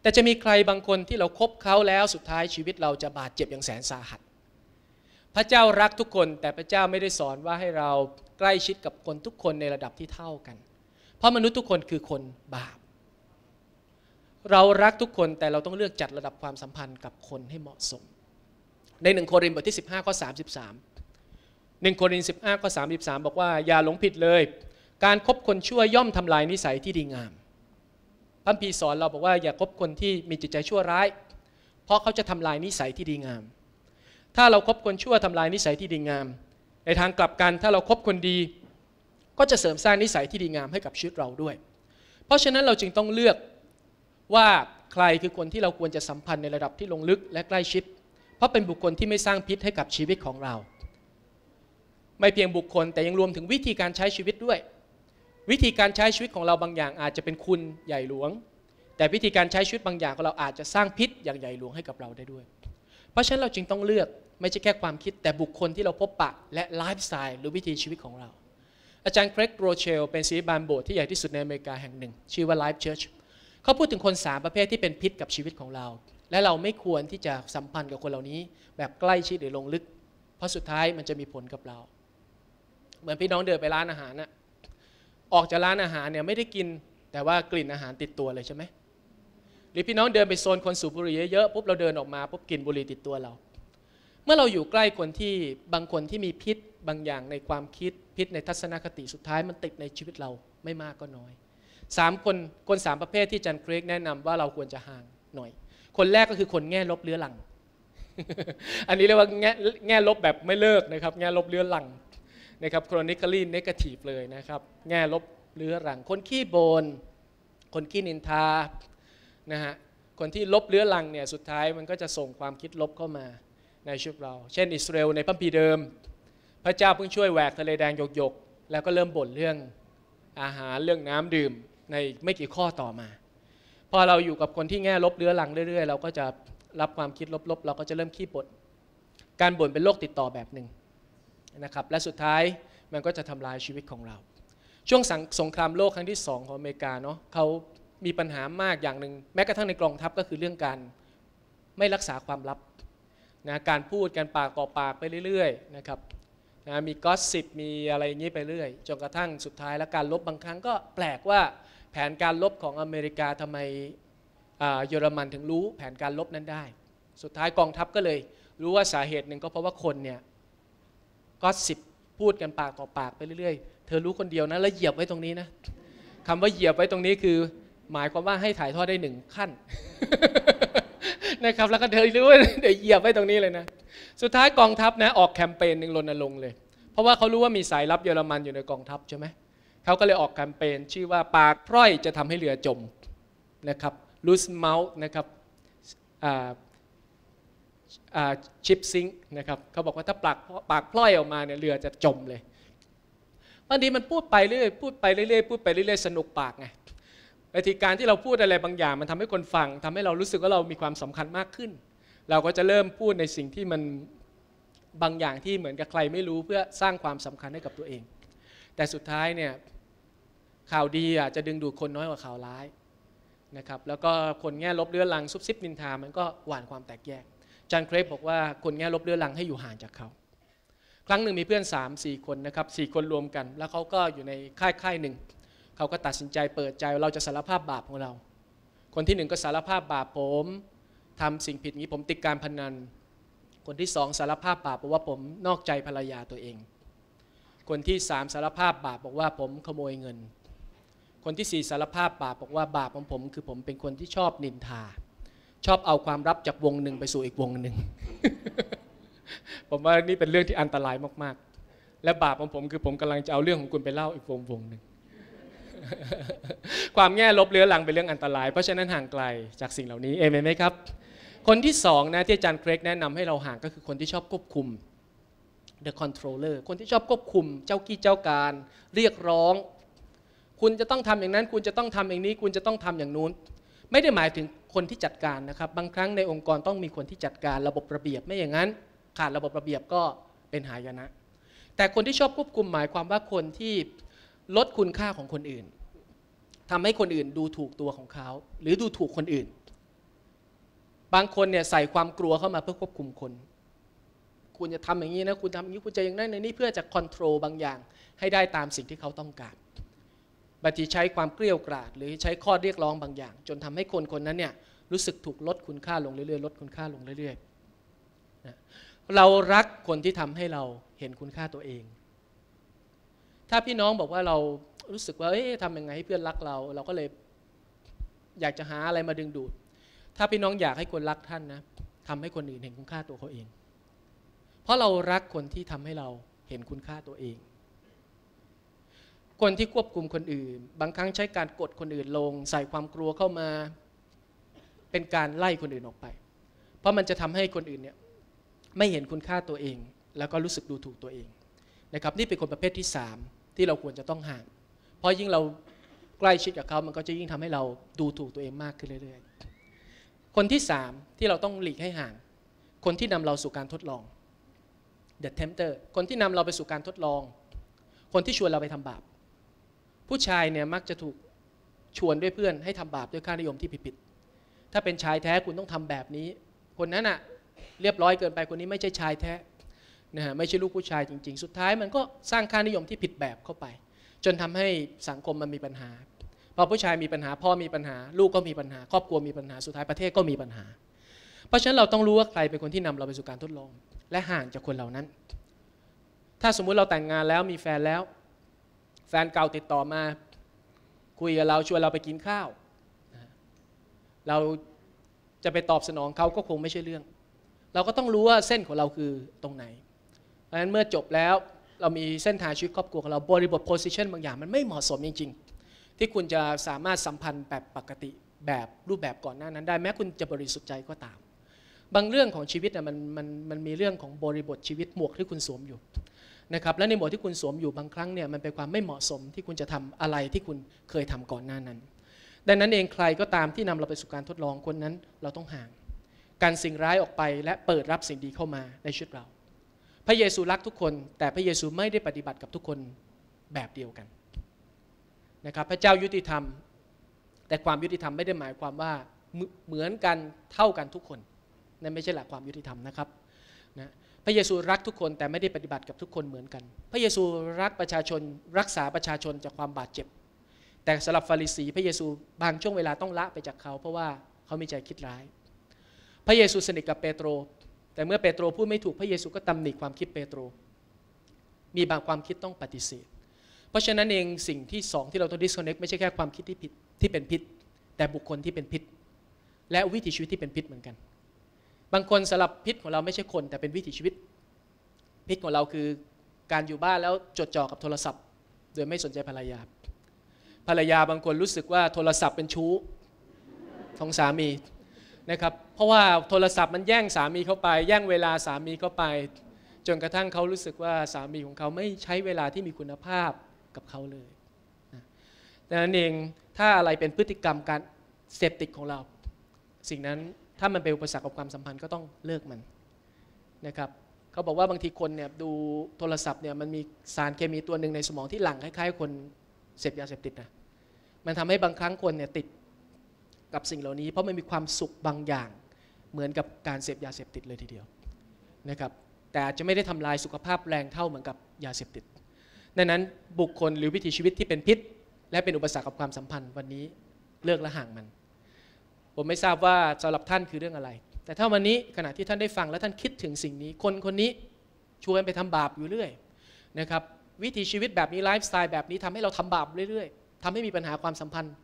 แต่จะมีใครบางคนที่เราคบเขาแล้วสุดท้ายชีวิตเราจะบาดเจ็บอย่างแสนสาหัสพระเจ้ารักทุกคนแต่พระเจ้าไม่ได้สอนว่าให้เราใกล้ชิดกับคนทุกคนในระดับที่เท่ากันเพราะมนุษย์ทุกคนคือคนบาปเรารักทุกคนแต่เราต้องเลือกจัดระดับความสัมพันธ์กับคนให้เหมาะสมใน1 โครินธ์ บทที่ 15 ข้อ 33บอกว่าอย่าหลงผิดเลยการคบคนชั่วย่อมทำลายนิสัยที่ดีงามพระคัมภีร์สอนเราบอกว่าอย่าคบคนที่มีจิตใจชั่วร้ายเพราะเขาจะทำลายนิสัยที่ดีงามถ้าเราคบคนชั่วทำลายนิสัยที่ดีงามในทางกลับกันถ้าเราคบคนดีก็จะเสริมสร้างนิสัยที่ดีงามให้กับชีวิตเราด้วยเพราะฉะนั้นเราจึงต้องเลือกว่าใครคือคนที่เราควรจะสัมพันธ์ในระดับที่ลงลึกและใกล้ชิดเพราะเป็นบุคคลที่ไม่สร้างพิษให้กับชีวิตของเราไม่เพียงบุคคลแต่ยังรวมถึงวิธีการใช้ชีวิตด้วยวิธีการใช้ชีวิตของเราบางอย่างอาจจะเป็นคุณใหญ่หลวงแต่วิธีการใช้ชีวิตบางอย่างของเราอาจจะสร้างพิษอย่างใหญ่หลวงให้กับเราได้ด้วยเพราะฉะนั้นเราจึงต้องเลือกไม่ใช่แค่ความคิดแต่บุคคลที่เราพบปะและไลฟ์สไตล์หรือวิธีชีวิตของเราอาจารย์เครกโรเชลเป็นศิริบาลโบสถ์ที่ใหญ่ที่สุดในอเมริกาแห่งหนึ่งชื่อว่าไลฟ์เชิร์ชเขาพูดถึงคน3ประเภทที่เป็นพิษกับชีวิตของเราและเราไม่ควรที่จะสัมพันธ์กับคนเหล่านี้แบบใกล้ชิดหรือลงลึกเพราะสุดท้ายมันจะมีผลกับเราเหมือนพี่น้องเดินไปร้านอาหารนะออกจากร้านอาหารเนี่ยไม่ได้กินแต่ว่ากลิ่นอาหารติดตัวเลยใช่ไหมหรือพี่น้องเดินไปโซนคนสูบบุหรี่เยอะๆปุ๊บเราเดินออกมาปุ๊บกลิ่นบุหรี่ติดตัวเราเมื่อเราอยู่ใกล้คนที่บางคนที่มีพิษบางอย่างในความคิดพิษในทัศนคติสุดท้ายมันติดในชีวิตเราไม่มากก็น้อยคน 3ประเภทที่อาจารย์เครกแนะนำว่าเราควรจะห่างหน่อยคนแรกก็คือคนแง่ลบเรื้อรัง อันนี้เรียกว่าแง่ลบแบบไม่เลิกนะครับแง่ลบเรื้อรังนะครับ chronically negative เลยนะครับแง่ลบเรื้อรังคนขี้โบนคนขี้นินทานะฮะคนที่ลบเรื้อรังเนี่ยสุดท้ายมันก็จะส่งความคิดลบเข้ามา ในชีวิตเราเช่นอิสราเอลในพระคัมภีร์เดิมพระเจ้าเพิ่งช่วยแหวกทะเลแดงหยกๆแล้วก็เริ่มบ่นเรื่องอาหารเรื่องน้ำดื่มในไม่กี่ข้อต่อมาพอเราอยู่กับคนที่แง่ลบเรื้อรังเรื่อยๆเราก็จะรับความคิดลบๆเราก็จะเริ่มขี้บ่นการบ่นเป็นโรคติดต่อแบบหนึ่งนะครับและสุดท้ายมันก็จะทำลายชีวิตของเราช่วงสงครามโลกครั้งที่2ของอเมริกาเนาะเขามีปัญหามากอย่างหนึ่งแม้กระทั่งในกองทัพก็คือเรื่องการไม่รักษาความลับนะการพูดกันปากต่อปากไปเรื่อยๆนะครับนะมีก็สซิปมีอะไรอย่างนี้ไปเรื่อยจนกระทั่งสุดท้ายแล้วการลบบางครั้งก็แปลกว่าแผนการลบของอเมริกาทำไมเยอรมันถึงรู้แผนการลบนั้นได้สุดท้ายกองทัพก็เลยรู้ว่าสาเหตุหนึ่งก็เพราะว่าคนเนี่ยก็สซิปพูดกันปากต่อปากไปเรื่อยๆเธอรู้คนเดียวนะแล้วเหยียบไว้ตรงนี้นะคำว่าเหยียบไว้ตรงนี้คือหมายความว่าให้ถ่ายทอดได้หนึ่งขั้นนะครับแล้วก็เธอรู้ว่าเดี๋ยวเหยียบไว้ตรงนี้เลยนะสุดท้ายกองทัพนะออกแคมเปญหนึ่งรณรงค์เลยเพราะว่าเขารู้ว่ามีสายลับเยอรมันอยู่ในกองทัพใช่ไหมเขาก็เลยออกแคมเปญชื่อว่าปากพร่อยจะทำให้เรือจมนะครับลูสเมาส์นะครับชิปซิงค์นะครับเขาบอกว่าถ้าปากพร่อยออกมาเนี่ยเรือจะจมเลยบางทีมันพูดไปเรื่อยพูดไปเรื่อยพูดไปเรื่อยสนุกปากไงวิธีการที่เราพูดอะไรบางอย่างมันทำให้คนฟังทำให้เรารู้สึกว่าเรามีความสำคัญมากขึ้นเราก็จะเริ่มพูดในสิ่งที่มันบางอย่างที่เหมือนกับใครไม่รู้เพื่อสร้างความสำคัญให้กับตัวเองแต่สุดท้ายเนี่ยข่าวดีอาจจะดึงดูดคนน้อยกว่าข่าวร้ายนะครับแล้วก็คนแง่ลบเรื้อรังซุบซิบนินทามันก็หว่านความแตกแยกจานเครฟบอกว่าคนแง่ลบเรื้อรังให้อยู่ห่างจากเขาครั้งหนึ่งมีเพื่อน 3-4 คนนะครับ4คนรวมกันแล้วเขาก็อยู่ในค่ายหนึ่งเขาก็ตัดสินใจเปิดใจเราจะสารภาพบาปของเราคนที่1ก็สารภาพบาปผมทำสิ่งผิดนี้ผมติดการพนันคนที่2สารภาพบาปบอกว่าผมนอกใจภรรยาตัวเองคนที่3สารภาพบาปบอกว่าผมขโมยเงินคนที่4สารภาพบาปบอกว่าบาปของผมคือผมเป็นคนที่ชอบนินทาชอบเอาความลับจากวงหนึ่งไปสู่อีกวงหนึ่ง ผมว่านี่เป็นเรื่องที่อันตรายมากๆและบาปของผมคือผมกำลังจะเอาเรื่องของคุณไปเล่าอีกวงหนึ่ง ความแง่ลบเรื้อรังเป็นเรื่องอันตรายเพราะฉะนั้นห่างไกลจากสิ่งเหล่านี้เอเมนไหมครับคนที่2นะที่อาจารย์เครกแนะนำให้เราห่างก็คือคนที่ชอบควบคุม the controller คนที่ชอบควบคุมเจ้ากี้เจ้าการเรียกร้องคุณจะต้องทำอย่างนั้นคุณจะต้องทำอย่างนี้คุณจะต้องทำอย่างนู้นไม่ได้หมายถึงคนที่จัดการนะครับบางครั้งในองค์กรต้องมีคนที่จัดการระบบระเบียบไม่อย่างนั้นขาดระบบระเบียบก็เป็นหายนะแต่คนที่ชอบควบคุมหมายความว่าคนที่ลดคุณค่าของคนอื่นทำให้คนอื่นดูถูกตัวของเขาหรือดูถูกคนอื่นบางคนเนี่ยใส่ความกลัวเข้ามาเพื่อควบคุมคนคุณจะทำอย่างนี้นะคุณทำอย่างนี้คุณจะอย่างนั้นอย่างนี้เพื่อจะควบคุมบางอย่างให้ได้ตามสิ่งที่เขาต้องการบางทีใช้ความเกลี้ยกล่อมหรือใช้ข้อเรียกร้องบางอย่างจนทำให้คนคนนั้นเนี่ยรู้สึกถูกลดคุณค่าลงเรื่อยๆลดคุณค่าลงเรื่อยๆนะเรารักคนที่ทำให้เราเห็นคุณค่าตัวเองถ้าพี่น้องบอกว่าเรารู้สึกว่าทำยังไงให้เพื่อนรักเราเราก็เลยอยากจะหาอะไรมาดึงดูดถ้าพี่น้องอยากให้คนรักท่านนะทำให้คนอื่นเห็นคุณค่าตัวเขาเองเพราะเรารักคนที่ทำให้เราเห็นคุณค่าตัวเองคนที่ควบคุมคนอื่นบางครั้งใช้การกดคนอื่นลงใส่ความกลัวเข้ามาเป็นการไล่คนอื่นออกไปเพราะมันจะทำให้คนอื่นเนี่ยไม่เห็นคุณค่าตัวเองแล้วก็รู้สึกดูถูกตัวเองนะครับนี่เป็นคนประเภทที่3ที่เราควรจะต้องห่างเพราะยิ่งเราใกล้ชิดกับเขามันก็จะยิ่งทำให้เราดูถูกตัวเองมากขึ้นเรื่อยๆคนที่3ที่เราต้องหลีกให้ห่างคนที่นำเราสู่การทดลอง The Tempter คนที่นำเราไปสู่การทดลองคนที่ชวนเราไปทำบาปผู้ชายเนี่ยมักจะถูกชวนด้วยเพื่อนให้ทำบาปด้วยค่านิยมที่ผิดๆถ้าเป็นชายแท้คุณต้องทำแบบนี้คนนั้นอ่ะเรียบร้อยเกินไปคนนี้ไม่ใช่ชายแท้นะฮะไม่ใช่ลูกผู้ชายจริงๆสุดท้ายมันก็สร้างค่านิยมที่ผิดแบบเข้าไปจนทำให้สังคมมันมีปัญหาพอผู้ชายมีปัญหาพ่อมีปัญหาลูกก็มีปัญหาครอบครัวมีปัญหาสุดท้ายประเทศก็มีปัญหาเพราะฉะนั้นเราต้องรู้ว่าใครเป็นคนที่นำเราไปสู่การทดลองและห่างจากคนเหล่านั้นถ้าสมมุติเราแต่งงานแล้วมีแฟนแล้วแฟนเก่าติดต่อมาคุยกับเราชวนเราไปกินข้าวเราจะไปตอบสนองเขาก็คงไม่ใช่เรื่องเราก็ต้องรู้ว่าเส้นของเราคือตรงไหนเพราะฉะนั้นเมื่อจบแล้วเรามีเส้นทางชีวิตครอบครัวของเราบริบท position บางอย่างมันไม่เหมาะสมจริงๆที่คุณจะสามารถสัมพันธ์แบบปกติแบบรูปแบบก่อนหน้านั้นได้แม้คุณจะบริสุทธิ์ใจก็ตาม บางเรื่องของชีวิตเนี่ยมันมีเรื่องของบริบทชีวิตหมวกที่คุณสวมอยู่นะครับและในหมวกที่คุณสวมอยู่บางครั้งเนี่ยมันเป็นความไม่เหมาะสมที่คุณจะทำอะไรที่คุณเคยทำก่อนหน้านั้นดังนั้นเองใครก็ตามที่นำเราไปสู่การทดลองคนนั้นเราต้องห่างการสิ่งร้ายออกไปและเปิดรับสิ่งดีเข้ามาในชีวิตเราพระเยซูรักทุกคนแต่พระเยซูไม่ได้ปฏิบัติกับทุกคนแบบเดียวกันนะครับพระเจ้ายุติธรรมแต่ความยุติธรรมไม่ได้หมายความว่าเหมือนกันเท่ากันทุกคนนั่นไม่ใช่หลักความยุติธรรมนะครับนะพระเยซูรักทุกคนแต่ไม่ได้ปฏิบัติกับทุกคนเหมือนกันพระเยซูรักประชาชนรักษาประชาชนจากความบาดเจ็บแต่สำหรับฟาริสีพระเยซูบางช่วงเวลาต้องละไปจากเขาเพราะว่าเขามีใจคิดร้ายพระเยซูสนิทกับเปโตรแต่เมื่อเปโตรพูดไม่ถูกพระเยซูก็ตำหนิความคิดเปโตรมีบางความคิดต้องปฏิเสธเพราะฉะนั้นเองสิ่งที่สองที่เราต้อง disconnect ไม่ใช่แค่ความคิดที่ผิดที่เป็นพิษแต่บุคคลที่เป็นพิษและวิถีชีวิตที่เป็นพิษเหมือนกันบางคนสลับพิษของเราไม่ใช่คนแต่เป็นวิถีชีวิตพิษของเราคือการอยู่บ้านแล้วจดจ่อกับโทรศัพท์โดยไม่สนใจภรรยาบางคนรู้สึกว่าโทรศัพท์เป็นชู้ของสามีนะครับเพราะว่าโทรศัพท์มันแย่งสามีเข้าไปแย่งเวลาสามีเข้าไปจนกระทั่งเขารู้สึกว่าสามีของเขาไม่ใช้เวลาที่มีคุณภาพกับเขาเลยดังนั้นเองถ้าอะไรเป็นพฤติกรรมการเสพติดของเราสิ่งนั้นถ้ามันเป็นอุปสรรคกับความสัมพันธ์ก็ต้องเลิกมันนะครับเขาบอกว่าบางทีคนเนี่ยดูโทรศัพท์เนี่ยมันมีสารเคมีตัวหนึ่งในสมองที่หลั่งคล้ายๆคนเสพยาเสพติดนะมันทำให้บางครั้งคนเนี่ยติดกับสิ่งเหล่านี้เพราะมันมีความสุขบางอย่างเหมือนกับการเสพยาเสพติดเลยทีเดียวนะครับแต่อาจจะไม่ได้ทำลายสุขภาพแรงเท่าเหมือนกับยาเสพติดดังนั้นบุคคลหรือวิถีชีวิตที่เป็นพิษและเป็นอุปสรรคกับความสัมพันธ์วันนี้เลิกละห่างมันผมไม่ทราบว่าสำหรับท่านคือเรื่องอะไรแต่ถ้าวันนี้ขณะที่ท่านได้ฟังและท่านคิดถึงสิ่งนี้คนนี้ชวนไปทำบาปอยู่เรื่อยนะครับวิถีชีวิตแบบนี้ไลฟ์สไตล์แบบนี้ทำให้เราทำบาปเรื่อยๆทำให้มีปัญหาความสัมพันธ์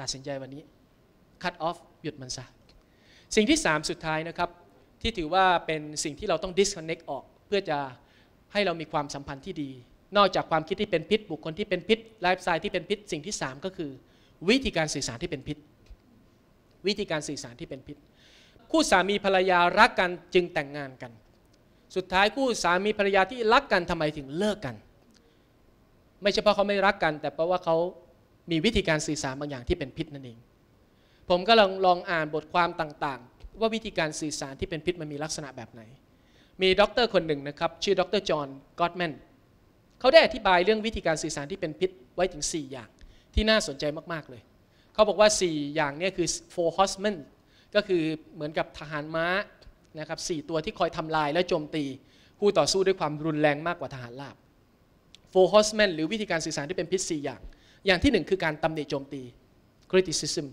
ตัดสินใจวันนี้ cut off หยุดมันซะสิ่งที่3สุดท้ายนะครับที่ถือว่าเป็นสิ่งที่เราต้อง disconnect ออกเพื่อจะให้เรามีความสัมพันธ์ที่ดีนอกจากความคิดที่เป็นพิษบุคคลที่เป็นพิษไลฟ์สไตล์ที่เป็นพิษสิ่งที่3ก็คือวิธีการสื่อสารที่เป็นพิษคู่สามีภรรยารักกันจึงแต่งงานกันสุดท้ายคู่สามีภรรยาที่รักกันทำไมถึงเลิกกันไม่ใช่เพราะเขาไม่รักกันแต่เพราะว่าเขามีวิธีการสื่อสารบางอย่างที่เป็นพิษนั่นเองผมก็ลองอ่านบทความต่างๆว่าวิธีการสื่อสารที่เป็นพิษมันมีลักษณะแบบไหนมีด็อกเตอร์คนหนึ่งนะครับชื่อด็อกเตอร์จอห์นก็อตแมนเขาได้อธิบายเรื่องวิธีการสื่อสารที่เป็นพิษไว้ถึง4อย่างที่น่าสนใจมากๆเลยเขาบอกว่า4อย่างนี้คือ four horsemen ก็คือเหมือนกับทหารม้านะครับ4ตัวที่คอยทำลายและโจมตีคู่ต่อสู้ด้วยความรุนแรงมากกว่าทหารราบ four horsemen หรือวิธีการสื่อสารที่เป็นพิษ4อย่างที่1คือการตำหนิโจมตี criticism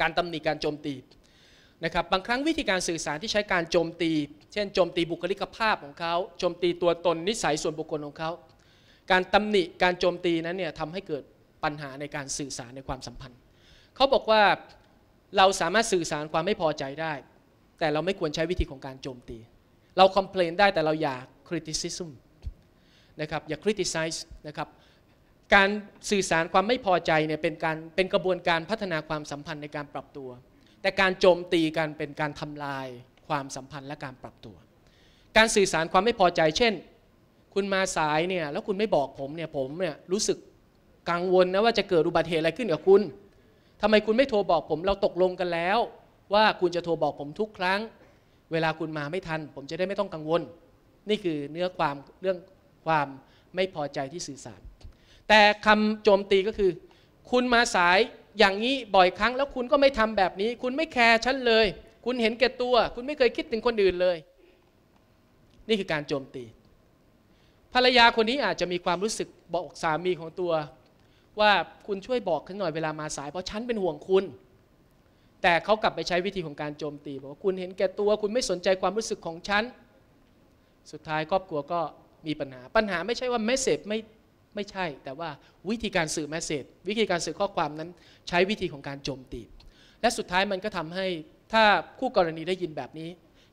การตำหนิการโจมตีนะครับบางครั้งวิธีการสื่อสารที่ใช้การโจมตีเช่นโจมตีบุคลิกภาพของเขาโจมตีตัวตนนิสัยส่วนบุคคลของเขาการตำหนิการโจมตีนั้นเนี่ยทำให้เกิดปัญหาในการสื่อสารในความสัมพันธ์เขาบอกว่าเราสามารถสื่อสารความไม่พอใจได้แต่เราไม่ควรใช้วิธีของการโจมตีเราคอมเพลนได้แต่เราอย่า criticism นะครับอย่า criticize นะครับการสื่อสารความไม่พอใจเนี่ยเป็นกระบวนการพัฒนาความสัมพันธ์ในการปรับตัวแต่การโจมตีกันเป็นการทำลายความสัมพันธ์และการปรับตัวการสื่อสารความไม่พอใจเช่นคุณมาสายเนี่ยแล้วคุณไม่บอกผมเนี่ยรู้สึกกังวลนะว่าจะเกิดอุบัติเหตุอะไรขึ้นกับคุณทำไมคุณไม่โทรบอกผมเราตกลงกันแล้วว่าคุณจะโทรบอกผมทุกครั้งเวลาคุณมาไม่ทันผมจะได้ไม่ต้องกังวลนี่คือเนื้อความเรื่องความไม่พอใจที่สื่อสารแต่คำโจมตีก็คือคุณมาสายอย่างนี้บ่อยครั้งแล้วคุณก็ไม่ทำแบบนี้คุณไม่แคร์ฉันเลยคุณเห็นแก่ตัวคุณไม่เคยคิดถึงคนอื่นเลยนี่คือการโจมตีภรรยาคนนี้อาจจะมีความรู้สึกบอกสามีของตัวว่าคุณช่วยบอกฉันหน่อยเวลามาสายเพราะฉันเป็นห่วงคุณแต่เขากลับไปใช้วิธีของการโจมตีบอกว่าคุณเห็นแก่ตัวคุณไม่สนใจความรู้สึกของฉันสุดท้ายครอบครัวก็มีปัญหาไม่ใช่ว่าเมสเสจไม่ใช่แต่ว่าวิธีการสื่อเมสเสจวิธีการสื่อข้อความนั้นใช้วิธีของการโจมตีและสุดท้ายมันก็ทำให้ถ้าคู่กรณีได้ยินแบบนี้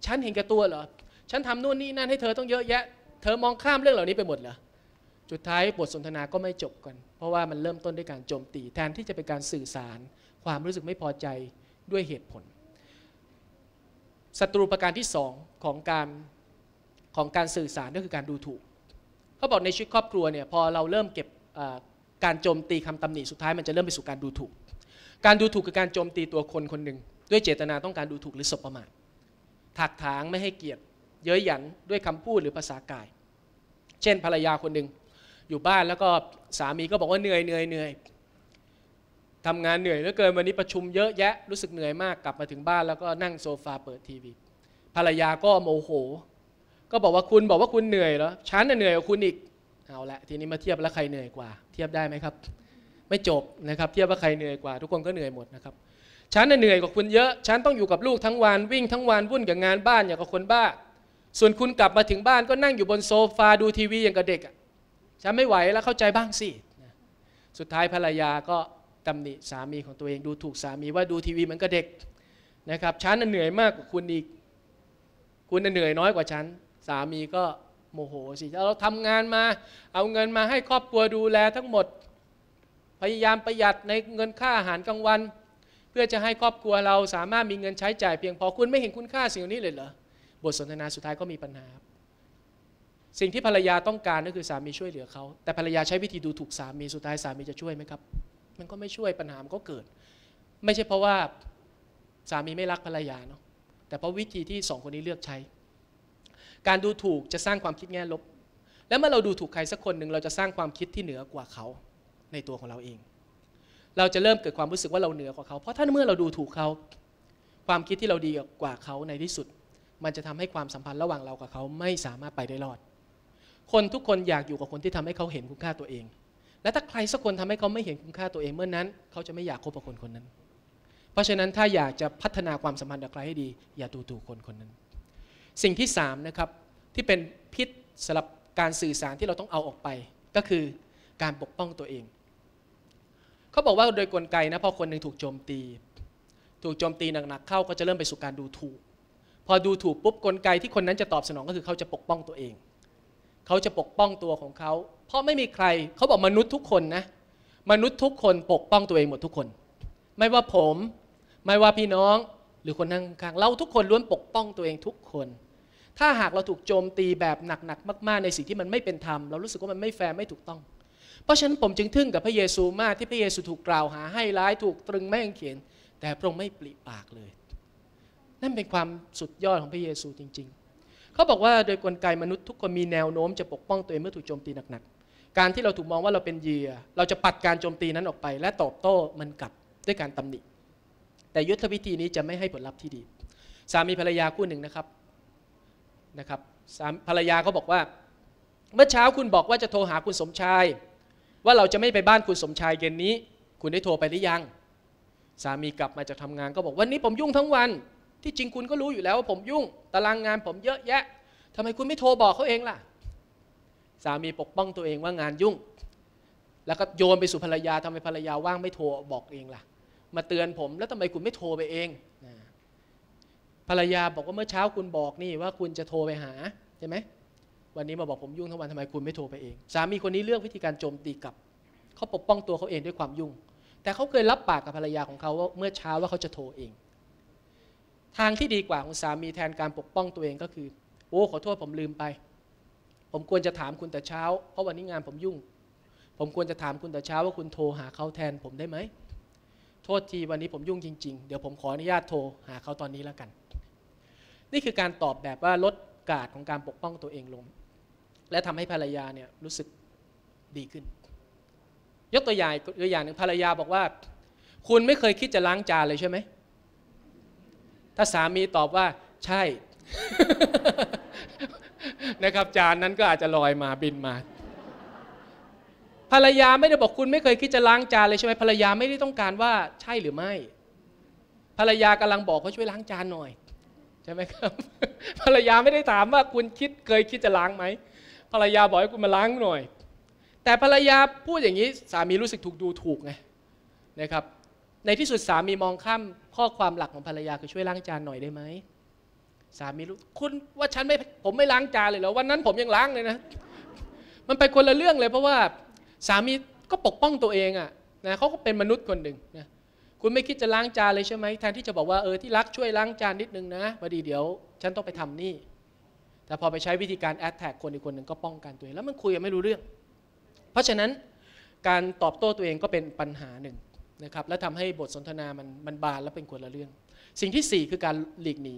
ฉันเห็นแก่ตัวเหรอฉันทำนู่นนี่นั่นให้เธอต้องเยอะแยะเธอมองข้ามเรื่องเหล่านี้ไปหมดเหรอสุดท้ายบทสนทนาก็ไม่จบกันเพราะว่ามันเริ่มต้นด้วยการโจมตีแทนที่จะเป็นการสื่อสารความรู้สึกไม่พอใจด้วยเหตุผล ศัตรูประการที่2ของการสื่อสารก็คือการดูถูกเขาบอกในชีวิตครอบครัวเนี่ยพอเราเริ่มเก็บการโจมตีคำตำหนิสุดท้ายมันจะเริ่มไปสู่การดูถูกคือการโจมตีตัวคนคนหนึ่งด้วยเจตนาต้องการดูถูกหรือสบประมาทถักถางไม่ให้เกียรติเย้ยหยันด้วยคำพูดหรือภาษากายเช่นภรรยาคนหนึ่งอยู่บ้านแล้วก็สามีก็บอกว่าเหนื่อยทำงานเหนื่อยเหลือเกินวันนี้ประชุมเยอะแยะรู้สึกเหนื่อยมากกลับมาถึงบ้านแล้วก็นั่งโซฟาเปิดทีวีภรรยาก็โมโหก็บอกว่าคุณเหนื่อยเหรอฉันน่ะเหนื่อยกว่าคุณอีกเอาละทีนี้มาเทียบแล้วใครเหนื่อยกว่าเทียบได้ไหมครับไม่จบนะครับเทียบว่าใครเหนื่อยกว่าทุกคนก็เหนื่อยหมดนะครับฉันน่ะเหนื่อยกว่าคุณเยอะฉันต้องอยู่กับลูกทั้งวันวิ่งทั้งวันวุ่นกับงานบ้านอย่างกับคนบ้าส่วนคุณกลับมาถึงบ้านก็นั่งอยู่บนโซฟาดูทีวีอย่างกับเด็กฉันไม่ไหวแล้วเข้าใจบ้างสิสุดท้ายภรรยาก็ตำหนิสามีของตัวเองดูถูกสามีว่าดูทีวีเหมือนกับเด็กนะครับฉันน่ะเหนื่อยมากกว่าคุณอีกคุณน่ะเหนื่อยน้อยกว่าฉันสามีก็โมโหสิเราทำงานมาเอาเงินมาให้ครอบครัวดูแลทั้งหมดพยายามประหยัดในเงินค่าอาหารกลางวันเพื่อจะให้ครอบครัวเราสามารถมีเงินใช้จ่ายเพียงพอคุณไม่เห็นคุณค่าสิ่งนี้เลยเหรอบทสนทนาสุดท้ายก็มีปัญหาสิ่งที่ภรรยาต้องการก็คือสามีช่วยเหลือเขาแต่ภรรยาใช้วิธีดูถูกสามีสุดท้ายสามีจะช่วยไหมครับมันก็ไม่ช่วยปัญหามันก็เกิดไม่ใช่เพราะว่าสามีไม่รักภรรยาเนาะแต่เพราะวิธีที่2คนนี้เลือกใช้การดูถูกจะสร้างความคิดแง่ลบแล้วเมื่อเราดูถูกใครสักคนหนึ่งเราจะสร้างความคิดที่เหนือกว่าเขาในตัวของเราเองเราจะเริ่มเกิดความรู้สึกว่าเราเหนือกว่าเขาเพราะถ้าเมื่อเราดูถูกเขาความคิดที่เราดีกว่าเขาในที่สุดมันจะทำให้ความสัมพันธ์ระหว่างเรากับเขาไม่สามารถไปได้รอดคนทุกคนอยากอยู่กับคนที่ทำให้เขาเห็นคุณค่าตัวเองและถ้าใครสักคนทำให้เขาไม่เห็นคุณค่าตัวเองเมื่อนั้นเขาจะไม่อยากคบกับคนคนนั้นเพราะฉะนั้นถ้าอยากจะพัฒนาความสัมพันธ์กับใครให้ดีอย่าดูถูกคนคนนั้นสิ่งที่3นะครับที่เป็นพิษสำหรับการสื่อสารที่เราต้องเอาออกไปก็คือการปกป้องตัวเองเขาบอกว่าโดยกลไกนะพอคนหนึ่งถูกโจมตีหนักๆเข้าก็จะเริ่มไปสู่การดูถูกพอดูถูกปุ๊บกลไกที่คนนั้นจะตอบสนองก็คือเขาจะปกป้องตัวเองเขาจะปกป้องตัวของเขาเพราะไม่มีใครเขาบอกมนุษย์ทุกคนนะมนุษย์ทุกคนปกป้องตัวเองหมดทุกคนไม่ว่าผมไม่ว่าพี่น้องหรือคนข้างๆเราทุกคนล้วนปกป้องตัวเองทุกคนถ้าหากเราถูกโจมตีแบบหนักๆมากๆในสิ่งที่มันไม่เป็นธรรมเรารู้สึกว่ามันไม่แฟร์ไม่ถูกต้องเพราะฉะนั้นผมจึงทึ่งกับพระเยซูมากที่พระเยซูถูกกล่าวหาให้ร้ายถูกตรึงแม่กางเขนแต่พระองค์ไม่ปริปากเลยนั่นเป็นความสุดยอดของพระเยซูจริงๆเขาบอกว่าโดยกลไกมนุษย์ทุกคนมีแนวโน้มจะปกป้องตัวเองเมื่อถูกโจมตีหนักๆการที่เราถูกมองว่าเราเป็นเหยื่อเราจะปัดการโจมตีนั้นออกไปและตอบโต้มันกลับด้วยการตำหนิแต่ยุทธวิธีนี้จะไม่ให้ผลลัพธ์ที่ดีสามีภรรยาคู่หนึ่งนะครับภรรยาเขาบอกว่าเมื่อเช้าคุณบอกว่าจะโทรหาคุณสมชายว่าเราจะไม่ไปบ้านคุณสมชายเย็นนี้คุณได้โทรไปหรือยังสามีกลับมาจากทำงานก็บอกวันนี้ผมยุ่งทั้งวันที่จริงคุณก็รู้อยู่แล้วว่าผมยุ่งตารางงานผมเยอะแยะทำไมคุณไม่โทรบอกเขาเองล่ะสามีปกป้องตัวเองว่างานยุ่งแล้วก็โยนไปสู่ภรรยาทำไมภรรยาว่างไม่โทรบอกเองล่ะมาเตือนผมแล้วทำไมคุณไม่โทรไปเองภรรยาบอกว่าเมื่อเช้าคุณบอกนี่ว่าคุณจะโทรไปหาใช่ไหมวันนี้มาบอกผมยุ่งทั้งวันทำไมคุณไม่โทรไปเองสามีคนนี้เลือกวิธีการโจมตีกลับเขาปกป้องตัวเขาเองด้วยความยุ่งแต่เขาเคยรับปากกับภรรยาของเขาว่าเมื่อเช้าว่าเขาจะโทรเองทางที่ดีกว่าของสามีแทนการปกป้องตัวเองก็คือโอ้ขอโทษผมลืมไปผมควรจะถามคุณแต่เช้าเพราะวันนี้งานผมยุ่งผมควรจะถามคุณแต่เช้าว่าคุณโทรหาเขาแทนผมได้ไหมโทษทีวันนี้ผมยุ่งจริงๆเดี๋ยวผมขออนุญาตโทรหาเขาตอนนี้แล้วกันนี่คือการตอบแบบว่าลดการ์ดของการปกป้องตัวเองลงและทำให้ภรรยาเนี่ยรู้สึกดีขึ้นยกตัวอย่างหนึ่งภรรยาบอกว่าคุณไม่เคยคิดจะล้างจานเลยใช่ไหมถ้าสามีตอบว่าใช่ นะครับจานนั้นก็อาจจะลอยมาบินมา ภรรยาไม่ได้บอกคุณไม่เคยคิดจะล้างจานเลยใช่ไหมภรรยาไม่ได้ต้องการว่าใช่หรือไม่ภรรยากำลังบอกเขาช่วยล้างจานหน่อยใช่ไหมครับ ภรรยาไม่ได้ถามว่าคุณเคยคิดจะล้างไหมภรรยาบอกให้คุณมาล้างหน่อยแต่ภรรยาพูดอย่างนี้สามีรู้สึกถูกดูถูกไงนะครับในที่สุดสามีมองข้ามข้อความหลักของภรรยาคือช่วยล้างจานหน่อยได้ไหมสามีรู้คุณว่าฉันผมไม่ล้างจานเลยเหรอวันนั้นผมยังล้างเลยนะมันไปคนละเรื่องเลยเพราะว่าสามีก็ปกป้องตัวเองอ่ะนะเขาก็เป็นมนุษย์คนหนึ่งนะ คุณไม่คิดจะล้างจานเลยใช่ไหมแทนที่จะบอกว่าที่รักช่วยล้างจานนิดนึงนะพอดีเดี๋ยวฉันต้องไปทำนี่แต่พอไปใช้วิธีการแอดแท็กคนอีกคนหนึ่งก็ป้องกันตัวเองแล้วมันคุยกันไม่รู้เรื่องเพราะฉะนั้นการตอบโต้ตัวเองก็เป็นปัญหาหนึ่งนะครับและทำให้บทสนทนามันบานและเป็นคนละเรื่องสิ่งที่4คือการหลีกหนี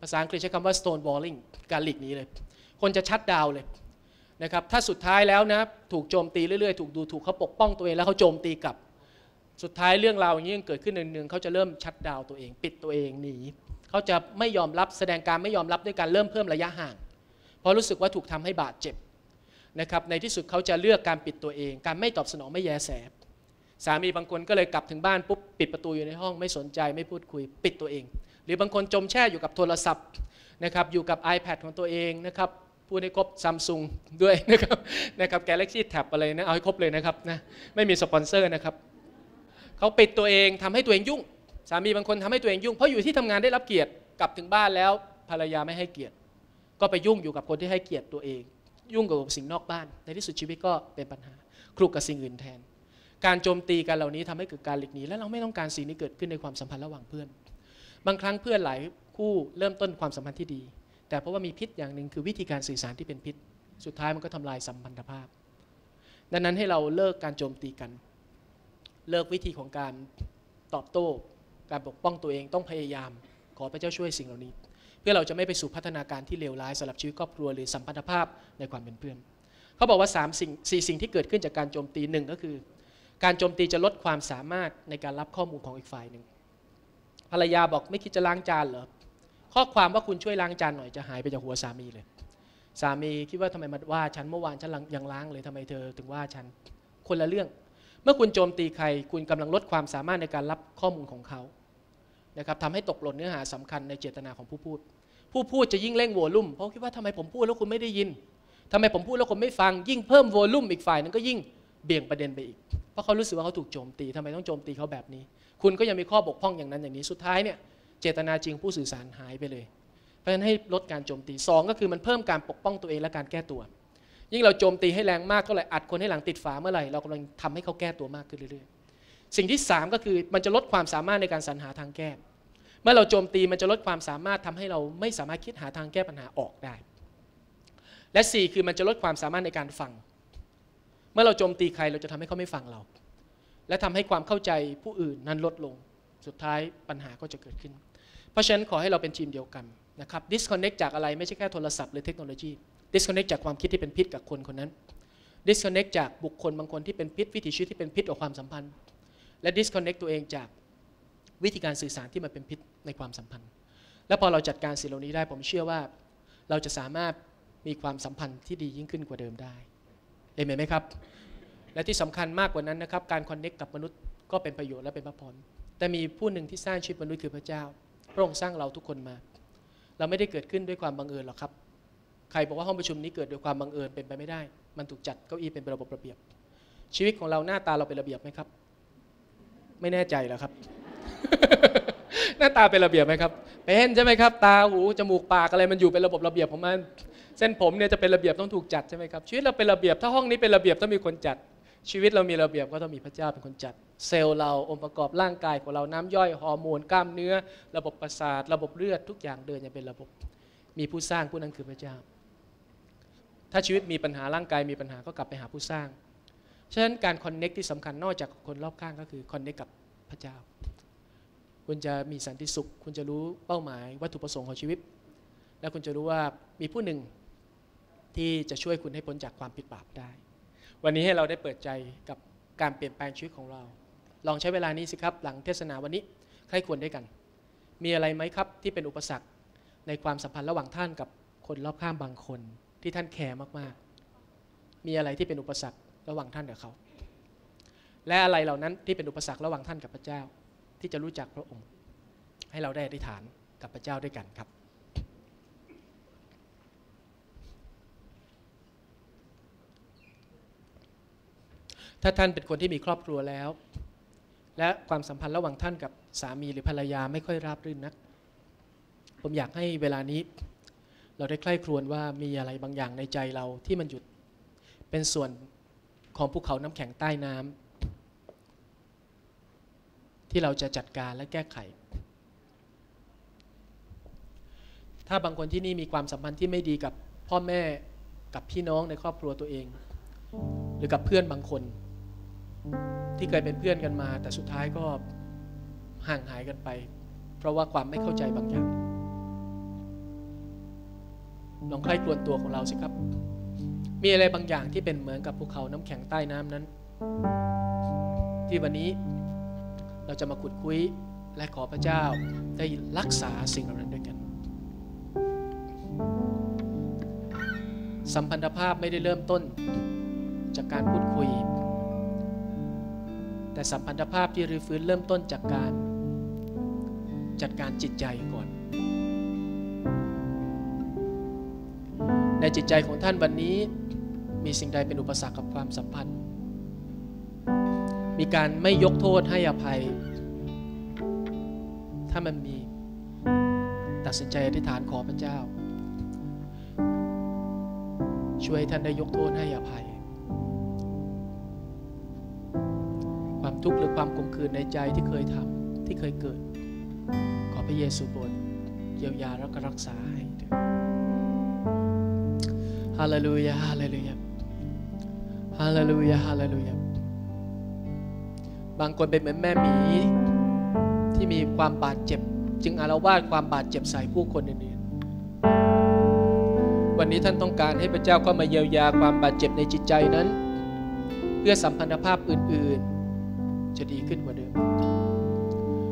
ภาษาอังกฤษใช้คำว่า stonewalling การหลีกหนีเลยคนจะชัตดาวน์เลยนะครับถ้าสุดท้ายแล้วนะถูกโจมตีเรื่อยๆถูกดูถูกเขาปกป้องตัวเองแล้วเขาโจมตีกลับสุดท้ายเรื่องราวอย่างนี้เกิดขึ้นหนึ่งเขาจะเริ่มชัตดาวน์ตัวเองปิดตัวเองหนีเขาจะไม่ยอมรับแสดงการไม่ยอมรับด้วยการเริ่มเพิ่มระยะห่างเพราะรู้สึกว่าถูกทำให้บาดเจ็บนะครับในที่สุดเขาจะเลือกการปิดตัวเองการไม่ตอบสนองไม่แยแสสามีบางคนก็เลยกลับถึงบ้านปุ๊บปิดประตูอยู่ในห้องไม่สนใจไม่พูดคุยปิดตัวเองหรือบางคนจมแช่อยู่กับโทรศัพท์นะครับอยู่กับ iPad ของตัวเองนะครับพูดให้ครบ Samsung ด้วยนะครับ Galaxy Tab อะไรนะเอาให้ครบเลยนะครับนะไม่มีสปอนเซอร์นะครับเขาปิดตัวเองทำให้ตัวเองยุ่งสามีบางคนทำให้ตัวเองยุ่งเพราะอยู่ที่ทำงานได้รับเกียรติกลับถึงบ้านแล้วภรรยาไม่ให้เกียรติก็ไปยุ่งอยู่กับคนที่ให้เกียรติตัวเองยุ่งกับสิ่งนอกบ้านในที่สุดชีวิตก็เป็นปัญหาคลุกกับสิ่งอื่นแทนการโจมตีกันเหล่านี้ทำให้เกิดการหลีกหนีและเราไม่ต้องการสิ่งนี้เกิดขึ้นในความสัมพันธ์ระหว่างเพื่อนบางครั้งเพื่อนหลายคู่เริ่มต้นความสัมพันธ์ที่ดีแต่เพราะว่ามีพิษอย่างหนึ่งคือวิธีการสื่อสารที่เป็นพิษสุดท้ายมันก็ทำลายสัมพันธภาพดังนั้นให้เราเลิกการโจมตีกันเลิกวิธีของการตอบโต้การปกป้องตัวเองต้องพยายามขอพระเจ้าช่วยสิ่งเหล่านี้เพื่อเราจะไม่ไปสู่พัฒนาการที่เลวร้ายสำหรับชีวิตครอบครัวหรือสัมพันธภาพในความเป็นเพื่อนเขาบอกว่า4 สิ่งที่เกิดขึ้นจากการโจมตี1ก็คือการโจมตีจะลดความสามารถในการรับข้อมูลของอีกฝ่ายหนึ่งภรรยาบอกไม่คิดจะล้างจานเหรอข้อความว่าคุณช่วยล้างจานหน่อยจะหายไปจากหัวสามีเลยสามีคิดว่าทำไมมาว่าฉันเมื่อวานฉันยังล้างเลยทำไมเธอถึงว่าฉันคนละเรื่องเมื่อคุณโจมตีใครคุณกำลังลดความสามารถในการรับข้อมูลของเขานะครับทำให้ตกหล่นเนื้อหาสำคัญในเจตนาของผู้พูดผู้พูดจะยิ่งเร่งวอลุ่มเพราะคิดว่าทำไมผมพูดแล้วคุณไม่ได้ยินทำไมผมพูดแล้วคุณไม่ฟังยิ่งเพิ่มวอลุ่มอีกฝ่ายนึงก็ยิ่งเบี่ยงประเด็นไปอีกเพราะเขารู้สึกว่าเขาถูกโจมตีทำไมต้องโจมตีเขาแบบนี้คุณก็ยังมีข้อบกพร่องอย่างนั้นอย่างนี้สุดท้ายเนี่ยเจตนาจริงผู้สื่อสารหายไปเลยเพราะฉะนั้นให้ลดการโจมตี2ก็คือมันเพิ่มการปกป้องตัวเองและการแก้ตัวยิ่งเราโจมตีให้แรงมากเท่าไหร่อัดคนให้หลังติดฝาเมื่อไหร่เรากำลังทำให้เขาแก้ตัวมากขึ้นเรื่อยๆสิ่งที่3ก็คือมันจะลดความสามารถในการสรรหาทางแก้เมื่อเราโจมตีมันจะลดความสามารถทำให้เราไม่สามารถคิดหาทางแก้ปัญหาออกได้และ4คือมันจะลดความสามารถในการฟังเมื่อเราโจมตีใครเราจะทำให้เขาไม่ฟังเราและทำให้ความเข้าใจผู้อื่นนั้นลดลงสุดท้ายปัญหาก็จะเกิดขึ้นเพราะฉะนั้นขอให้เราเป็นทีมเดียวกันนะครับ disconnect จากอะไรไม่ใช่แค่โทรศัพท์หรือเทคโนโลยี disconnect จากความคิดที่เป็นพิษกับคนคนนั้น disconnect จากบุคคลบางคนที่เป็นพิษวิถีชีวิตที่เป็นพิษต่อความสัมพันธ์และ disconnect ตัวเองจากวิธีการสื่อสารที่มันเป็นพิษในความสัมพันธ์และพอเราจัดการสิ่งเหล่านี้ได้ผมเชื่อว่าเราจะสามารถมีความสัมพันธ์ที่ดียิ่งขึ้นกว่าเดิมได้เอเมนไหมครับและที่สำคัญมากกว่านั้นนะครับการคอนเนคกับมนุษย์ก็เป็นประโยชน์และเป็นพระพรแต่มีผู้หนึ่งที่สร้างชีวิตมนุษย์คือพระเจ้าพระองค์สร้างเราทุกคนมาเราไม่ได้เกิดขึ้นด้วยความบังเอิญหรอกครับใครบอกว่าห้องประชุมนี้เกิดโดยความบังเอิญเป็นไปไม่ได้มันถูกจัดเก้าอี้เป็นระบบระเบียบชีวิตของเราหน้าตาเราเป็นระเบียบไหมครับไม่แน่ใจหรอครับ หน้าตาเป็นระเบียบไหมครับเป็นใช่ไหมครับตาหูจมูกปากอะไรมันอยู่เป็นระบบระเบียบของมันเส้นผมเนี่ยจะเป็นระเบียบต้องถูกจัดใช่ไหมครับชีวิตเราเป็นระเบียบถ้าห้องนี้เป็นระเบียบต้องมีคนจัดชีวิตเรามีระเบียบก็ต้องมีพระเจ้าเป็นคนจัดเซลล์เราองค์ประกอบร่างกายของเราน้ำย่อยฮอร์โมนกล้ามเนื้อระบบประสาทระบบเลือดทุกอย่างเดินอย่างเป็นระบบมีผู้สร้างผู้นั้นคือพระเจ้าถ้าชีวิตมีปัญหาร่างกายมีปัญหาก็กลับไปหาผู้สร้างฉะนั้นการคอนเน็กที่สำคัญนอกจากคนรอบข้างก็คือคอนเน็กกับพระเจ้าคุณจะมีสันติสุขคุณจะรู้เป้าหมายวัตถุประสงค์ของชีวิตและคุณจะรู้ว่ามีผู้หนึ่งที่จะช่วยคุณให้พ้นจากความผิดบาปได้วันนี้ให้เราได้เปิดใจกับการเปลี่ยนแปลงชีวิตของเราลองใช้เวลานี้สิครับหลังเทศนาวันนี้ใครควรด้วยกันมีอะไรไหมครับที่เป็นอุปสรรคในความสัมพันธ์ระหว่างท่านกับคนรอบข้างบางคนที่ท่านแคร์มากๆมีอะไรที่เป็นอุปสรรคระหว่างท่านกับเขาและอะไรเหล่านั้นที่เป็นอุปสรรคระหว่างท่านกับพระเจ้าที่จะรู้จักพระองค์ให้เราได้อธิษฐานกับพระเจ้าด้วยกันครับถ้าท่านเป็นคนที่มีครอบครัวแล้วและความสัมพันธ์ระหว่างท่านกับสามีหรือภรรยาไม่ค่อยราบรื่นนักผมอยากให้เวลานี้เราได้ใคร่ครวญว่ามีอะไรบางอย่างในใจเราที่มันหยุดเป็นส่วนของภูเขาน้ำแข็งใต้น้ำ ที่เราจะจัดการและแก้ไขถ้าบางคนที่นี่มีความสัมพันธ์ที่ไม่ดีกับพ่อแม่กับพี่น้องในครอบครัวตัวเองหรือกับเพื่อนบางคนที่เคยเป็นเพื่อนกันมาแต่สุดท้ายก็ห่างหายกันไปเพราะว่าความไม่เข้าใจบางอย่างลองใคร่ครวญตัวของเราสิครับมีอะไรบางอย่างที่เป็นเหมือนกับภูเขาน้ำแข็งใต้น้ำนั้นที่วันนี้เราจะมาขุดคุยและขอพระเจ้าได้รักษาสิ่งเหล่านั้นด้วยกันสัมพันธภาพไม่ได้เริ่มต้นจากการพูดคุยแต่สัมพันธภาพที่รื้อฟื้นเริ่มต้นจากการจัดการจิตใจก่อนในจิตใจของท่านวันนี้มีสิ่งใดเป็นอุปสรรคกับความสัมพันธ์มีการไม่ยกโทษให้อภัยถ้ามันมีตัดสินใจอธิษฐานขอพระเจ้าช่วยท่านได้ยกโทษให้อภัยความทุกข์หรือความขุ่นเคืองในใจที่เคยทำที่เคยเกิดขอพระเยซูโปรดเยียวยาและรักษาให้ฮาเลลูยาฮาเลลูยาฮาเลลูยาฮาเลลูยาบางคนเป็นเหมือนแม่หมีที่มีความบาดเจ็บจึงอาละวาดความบาดเจ็บใส่ผู้คนอื่นๆวันนี้ท่านต้องการให้พระเจ้าเข้ามาเยียวยาความบาดเจ็บในจิตใจนั้นเพื่อสัมพันธภาพอื่นๆจะดีขึ้นกว่าเดิม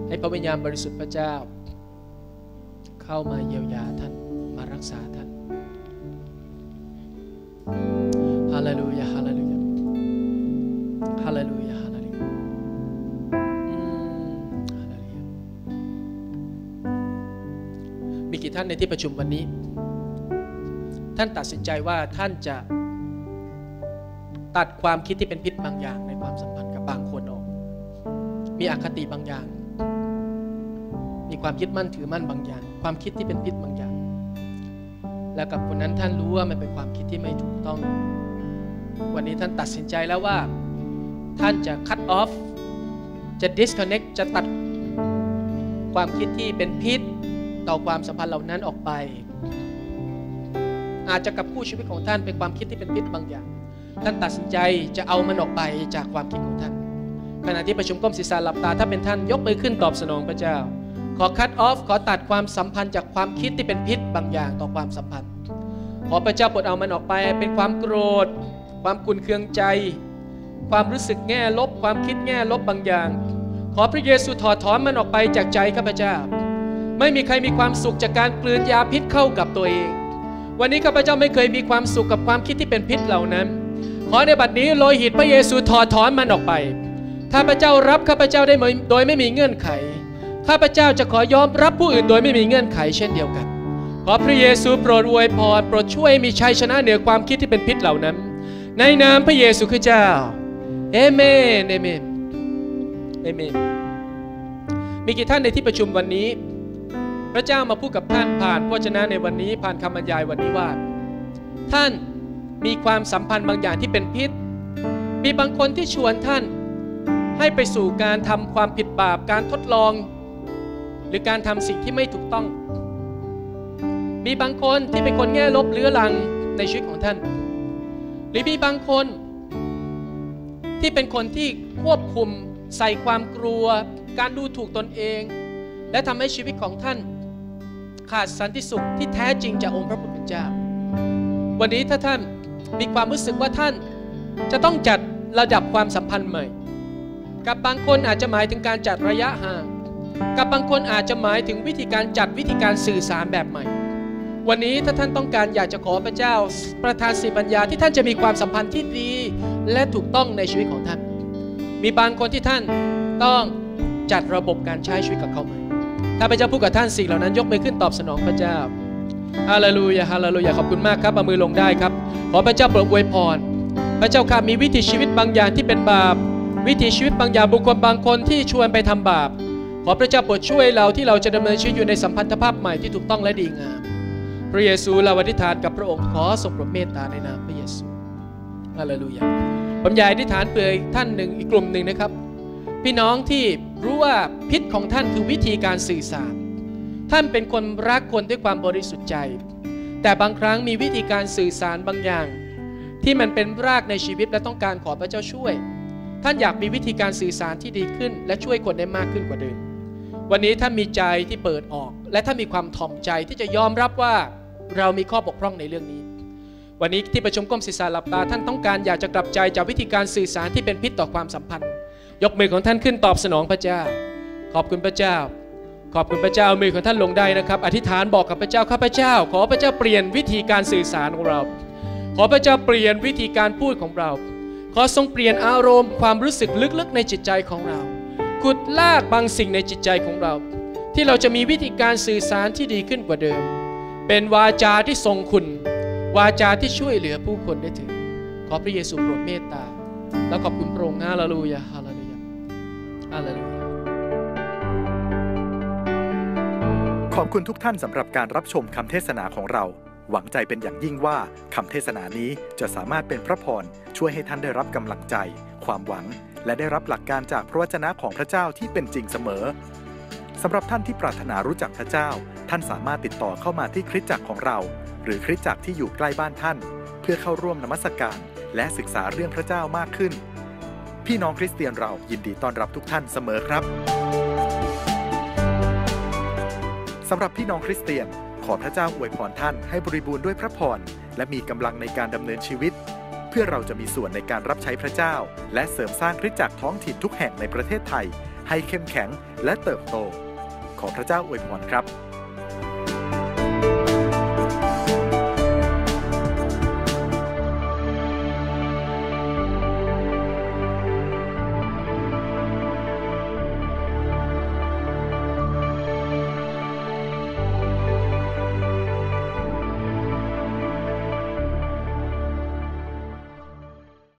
ให้พระวิญญาณบริสุทธิ์พระเจ้าเข้ามาเยียวยาท่านมารักษาท่านฮาเลลูยาฮาเลลูยาฮาเลลูยามีกี่ท่านในที่ประชุมวันนี้ท่านตัดสินใจว่าท่านจะตัดความคิดที่เป็นพิษบางอย่างในความสัมพันธ์กับบางคนออกมีอคติบางอย่างมีความยึดมั่นถือมั่นบางอย่างความคิดที่เป็นพิษบางอย่างแล้วกับคนนั้นท่านรู้ว่ามันเป็นความคิดที่ไม่ถูกต้องวันนี้ท่านตัดสินใจแล้วว่าท่านจะ cut off จะ disconnect จะตัดความคิดที่เป็นพิษต่อความสัมพันธ์เหล่านั้นออกไปอาจจะกับคู่ชีวิตของท่านเป็นความคิดที่เป็นพิษบางอย่างท่านตัดสินใจจะเอามันออกไปจากความคิดของท่านขณะที่ประชุมก้มศีรษะหลับตาถ้าเป็นท่านยกมือขึ้นตอบสนองพระเจ้าขอ cut off ขอตัดความสัมพันธ์จากความคิดที่เป็นพิษบางอย่างต่อความสัมพันธ์ขอพระเจ้าโปรดเอามันออกไปเป็นความโกรธความขุ่นเคืองใจความรู้สึกแง่ลบความคิดแง่ลบบางอย่างขอพระเยซูถอดถอนมันออกไปจากใจข้าพเจ้าไม่มีใครมีความสุขจากการกลืนยาพิษเข้ากับตัวเองวันนี้ข้าพเจ้าไม่เคยมีความสุขกับความคิดที่เป็นพิษเหล่านั้นขอในบัดนี้โลหิตพระเยซูถอดถอนมันออกไปถ้าพระเจ้ารับข้าพเจ้าได้โดยไม่มีเงื่อนไขข้าพเจ้าจะขอยอมรับผู้อื่นโดยไม่มีเงื่อนไขเช่นเดียวกันขอพระเยซูโปรดอวยพรโปรดช่วยมีชัยชนะเหนือความคิดที่เป็นพิษเหล่านั้นในนามพระเยซูคริสต์เจ้าเอเมนเอเมนเอเมนมีกี่ท่านในที่ประชุมวันนี้พระเจ้ามาพูดกับท่านผ่านพระชนะในวันนี้ผ่านคำบรรยายวันนี้ว่าท่านมีความสัมพันธ์บางอย่างที่เป็นพิษมีบางคนที่ชวนท่านให้ไปสู่การทำความผิดบาปการทดลองหรือการทำสิ่งที่ไม่ถูกต้องมีบางคนที่เป็นคนแง่ลบเรื้อรังในชีวิตของท่านหรือมีบางคนที่เป็นคนที่ควบคุมใส่ความกลัวการดูถูกตนเองและทำให้ชีวิตของท่านขาดสันติสุขที่แท้จริงจากองค์พระผู้เป็นเจ้าวันนี้ถ้าท่านมีความรู้สึกว่าท่านจะต้องจัดระดับความสัมพันธ์ใหม่กับบางคนอาจจะหมายถึงการจัดระยะห่างกับบางคนอาจจะหมายถึงวิธีการจัดวิธีการสื่อสารแบบใหม่วันนี้ถ้าท่านต้องการอยากจะขอพระเจ้าประทานสิริปัญญาที่ท่านจะมีความสัมพันธ์ที่ดีและถูกต้องในชีวิตของท่านมีบางคนที่ท่านต้องจัดระบบการใช้ชีวิตกับเขาใหม่ถ้าพระเจ้าพูดกับท่านสิ่งเหล่านั้นยกมือขึ้นตอบสนองพระเจ้าฮาเลลูยาฮาเลลูยาขอบคุณมากครับเอามือลงได้ครับขอพระเจ้าโปรดอวยพรพระเจ้าข้ามีวิถีชีวิตบางอย่างที่เป็นบาปวิถีชีวิตบางอย่างบุคคลบางคนที่ชวนไปทำบาปขอพระเจ้าโปรดช่วยเราที่เราจะดำเนินชีวิตอยู่ในสัมพันธภาพใหม่ที่ถูกต้องและดีงามพระเยซูเราอธิษฐานกับพระองค์ขอทรงโปรดเมตตาในนามพระเยซูฮาเลลูยาผมอยากอธิษฐานเพื่ออีกท่านหนึ่งอีกกลุ่มหนึ่งนะครับ พี่น้องที่รู้ว่าพิษของท่านคือวิธีการสื่อสารท่านเป็นคนรักคนด้วยความบริสุทธิ์ใจแต่บางครั้งมีวิธีการสื่อสารบางอย่างที่มันเป็นรากในชีวิตและต้องการขอพระเจ้าช่วยท่านอยากมีวิธีการสื่อสารที่ดีขึ้นและช่วยคนได้มากขึ้นกว่าเดิมวันนี้ท่านมีใจที่เปิดออกและท่านมีความถ่อมใจที่จะยอมรับว่าเรามีข้อบกพร่องในเรื่องนี้วันนี้ที่ประชุมก้มศีรษะหลับตาท่านต้องการอยากจะกลับใจจากวิธีการสื่อสารที่เป็นพิษต่อความสัมพันธ์ยกมือของท่านขึ้นตอบสนองพระเจ้าขอบคุณพระเจ้าขอบคุณพระเจ้ามือของท่านลงได้นะครับอธิษฐานบอกกับพระเจ้าข้าพระเจ้าขอพระเจ้าเปลี่ยนวิธีการสื่อสารของเราขอพระเจ้าเปลี่ยนวิธีการพูดของเราขอทรงเปลี่ยนอารมณ์ความรู้สึกลึกๆในจิตใจของเราขุดลากบางสิ่งในจิตใจของเราที่เราจะมีวิธีการสื่อสารที่ดีขึ้นกว่าเดิมเป็นวาจาที่ทรงคุณวาจาที่ช่วยเหลือผู้คนได้ถึงขอพระเยซูโปรดเมตตาและขอบคุณพระองค์ฮาเลลูยาฮาเลลูยาฮาเลลูยาขอบคุณทุกท่านสำหรับการรับชมคำเทศนาของเราหวังใจเป็นอย่างยิ่งว่าคำเทศนานี้จะสามารถเป็นพระพรช่วยให้ท่านได้รับกำลังใจความหวังและได้รับหลักการจากพระวจนะของพระเจ้าที่เป็นจริงเสมอสำหรับท่านที่ปรารถนารู้จักพระเจ้าท่านสามารถติดต่อเข้ามาที่คริสตจักรของเราหรือคริสตจักรที่อยู่ใกล้บ้านท่านเพื่อเข้าร่วมนมัสการและศึกษาเรื่องพระเจ้ามากขึ้นพี่น้องคริสเตียนเรายินดีต้อนรับทุกท่านเสมอครับสำหรับพี่น้องคริสเตียนขอพระเจ้าอวยพรท่านให้บริบูรณ์ด้วยพระพรและมีกำลังในการดำเนินชีวิตเพื่อเราจะมีส่วนในการรับใช้พระเจ้าและเสริมสร้างคริสตจักรท้องถิ่นทุกแห่งในประเทศไทยให้เข้มแข็งและเติบโตขอพระเจ้าอวยพรครับ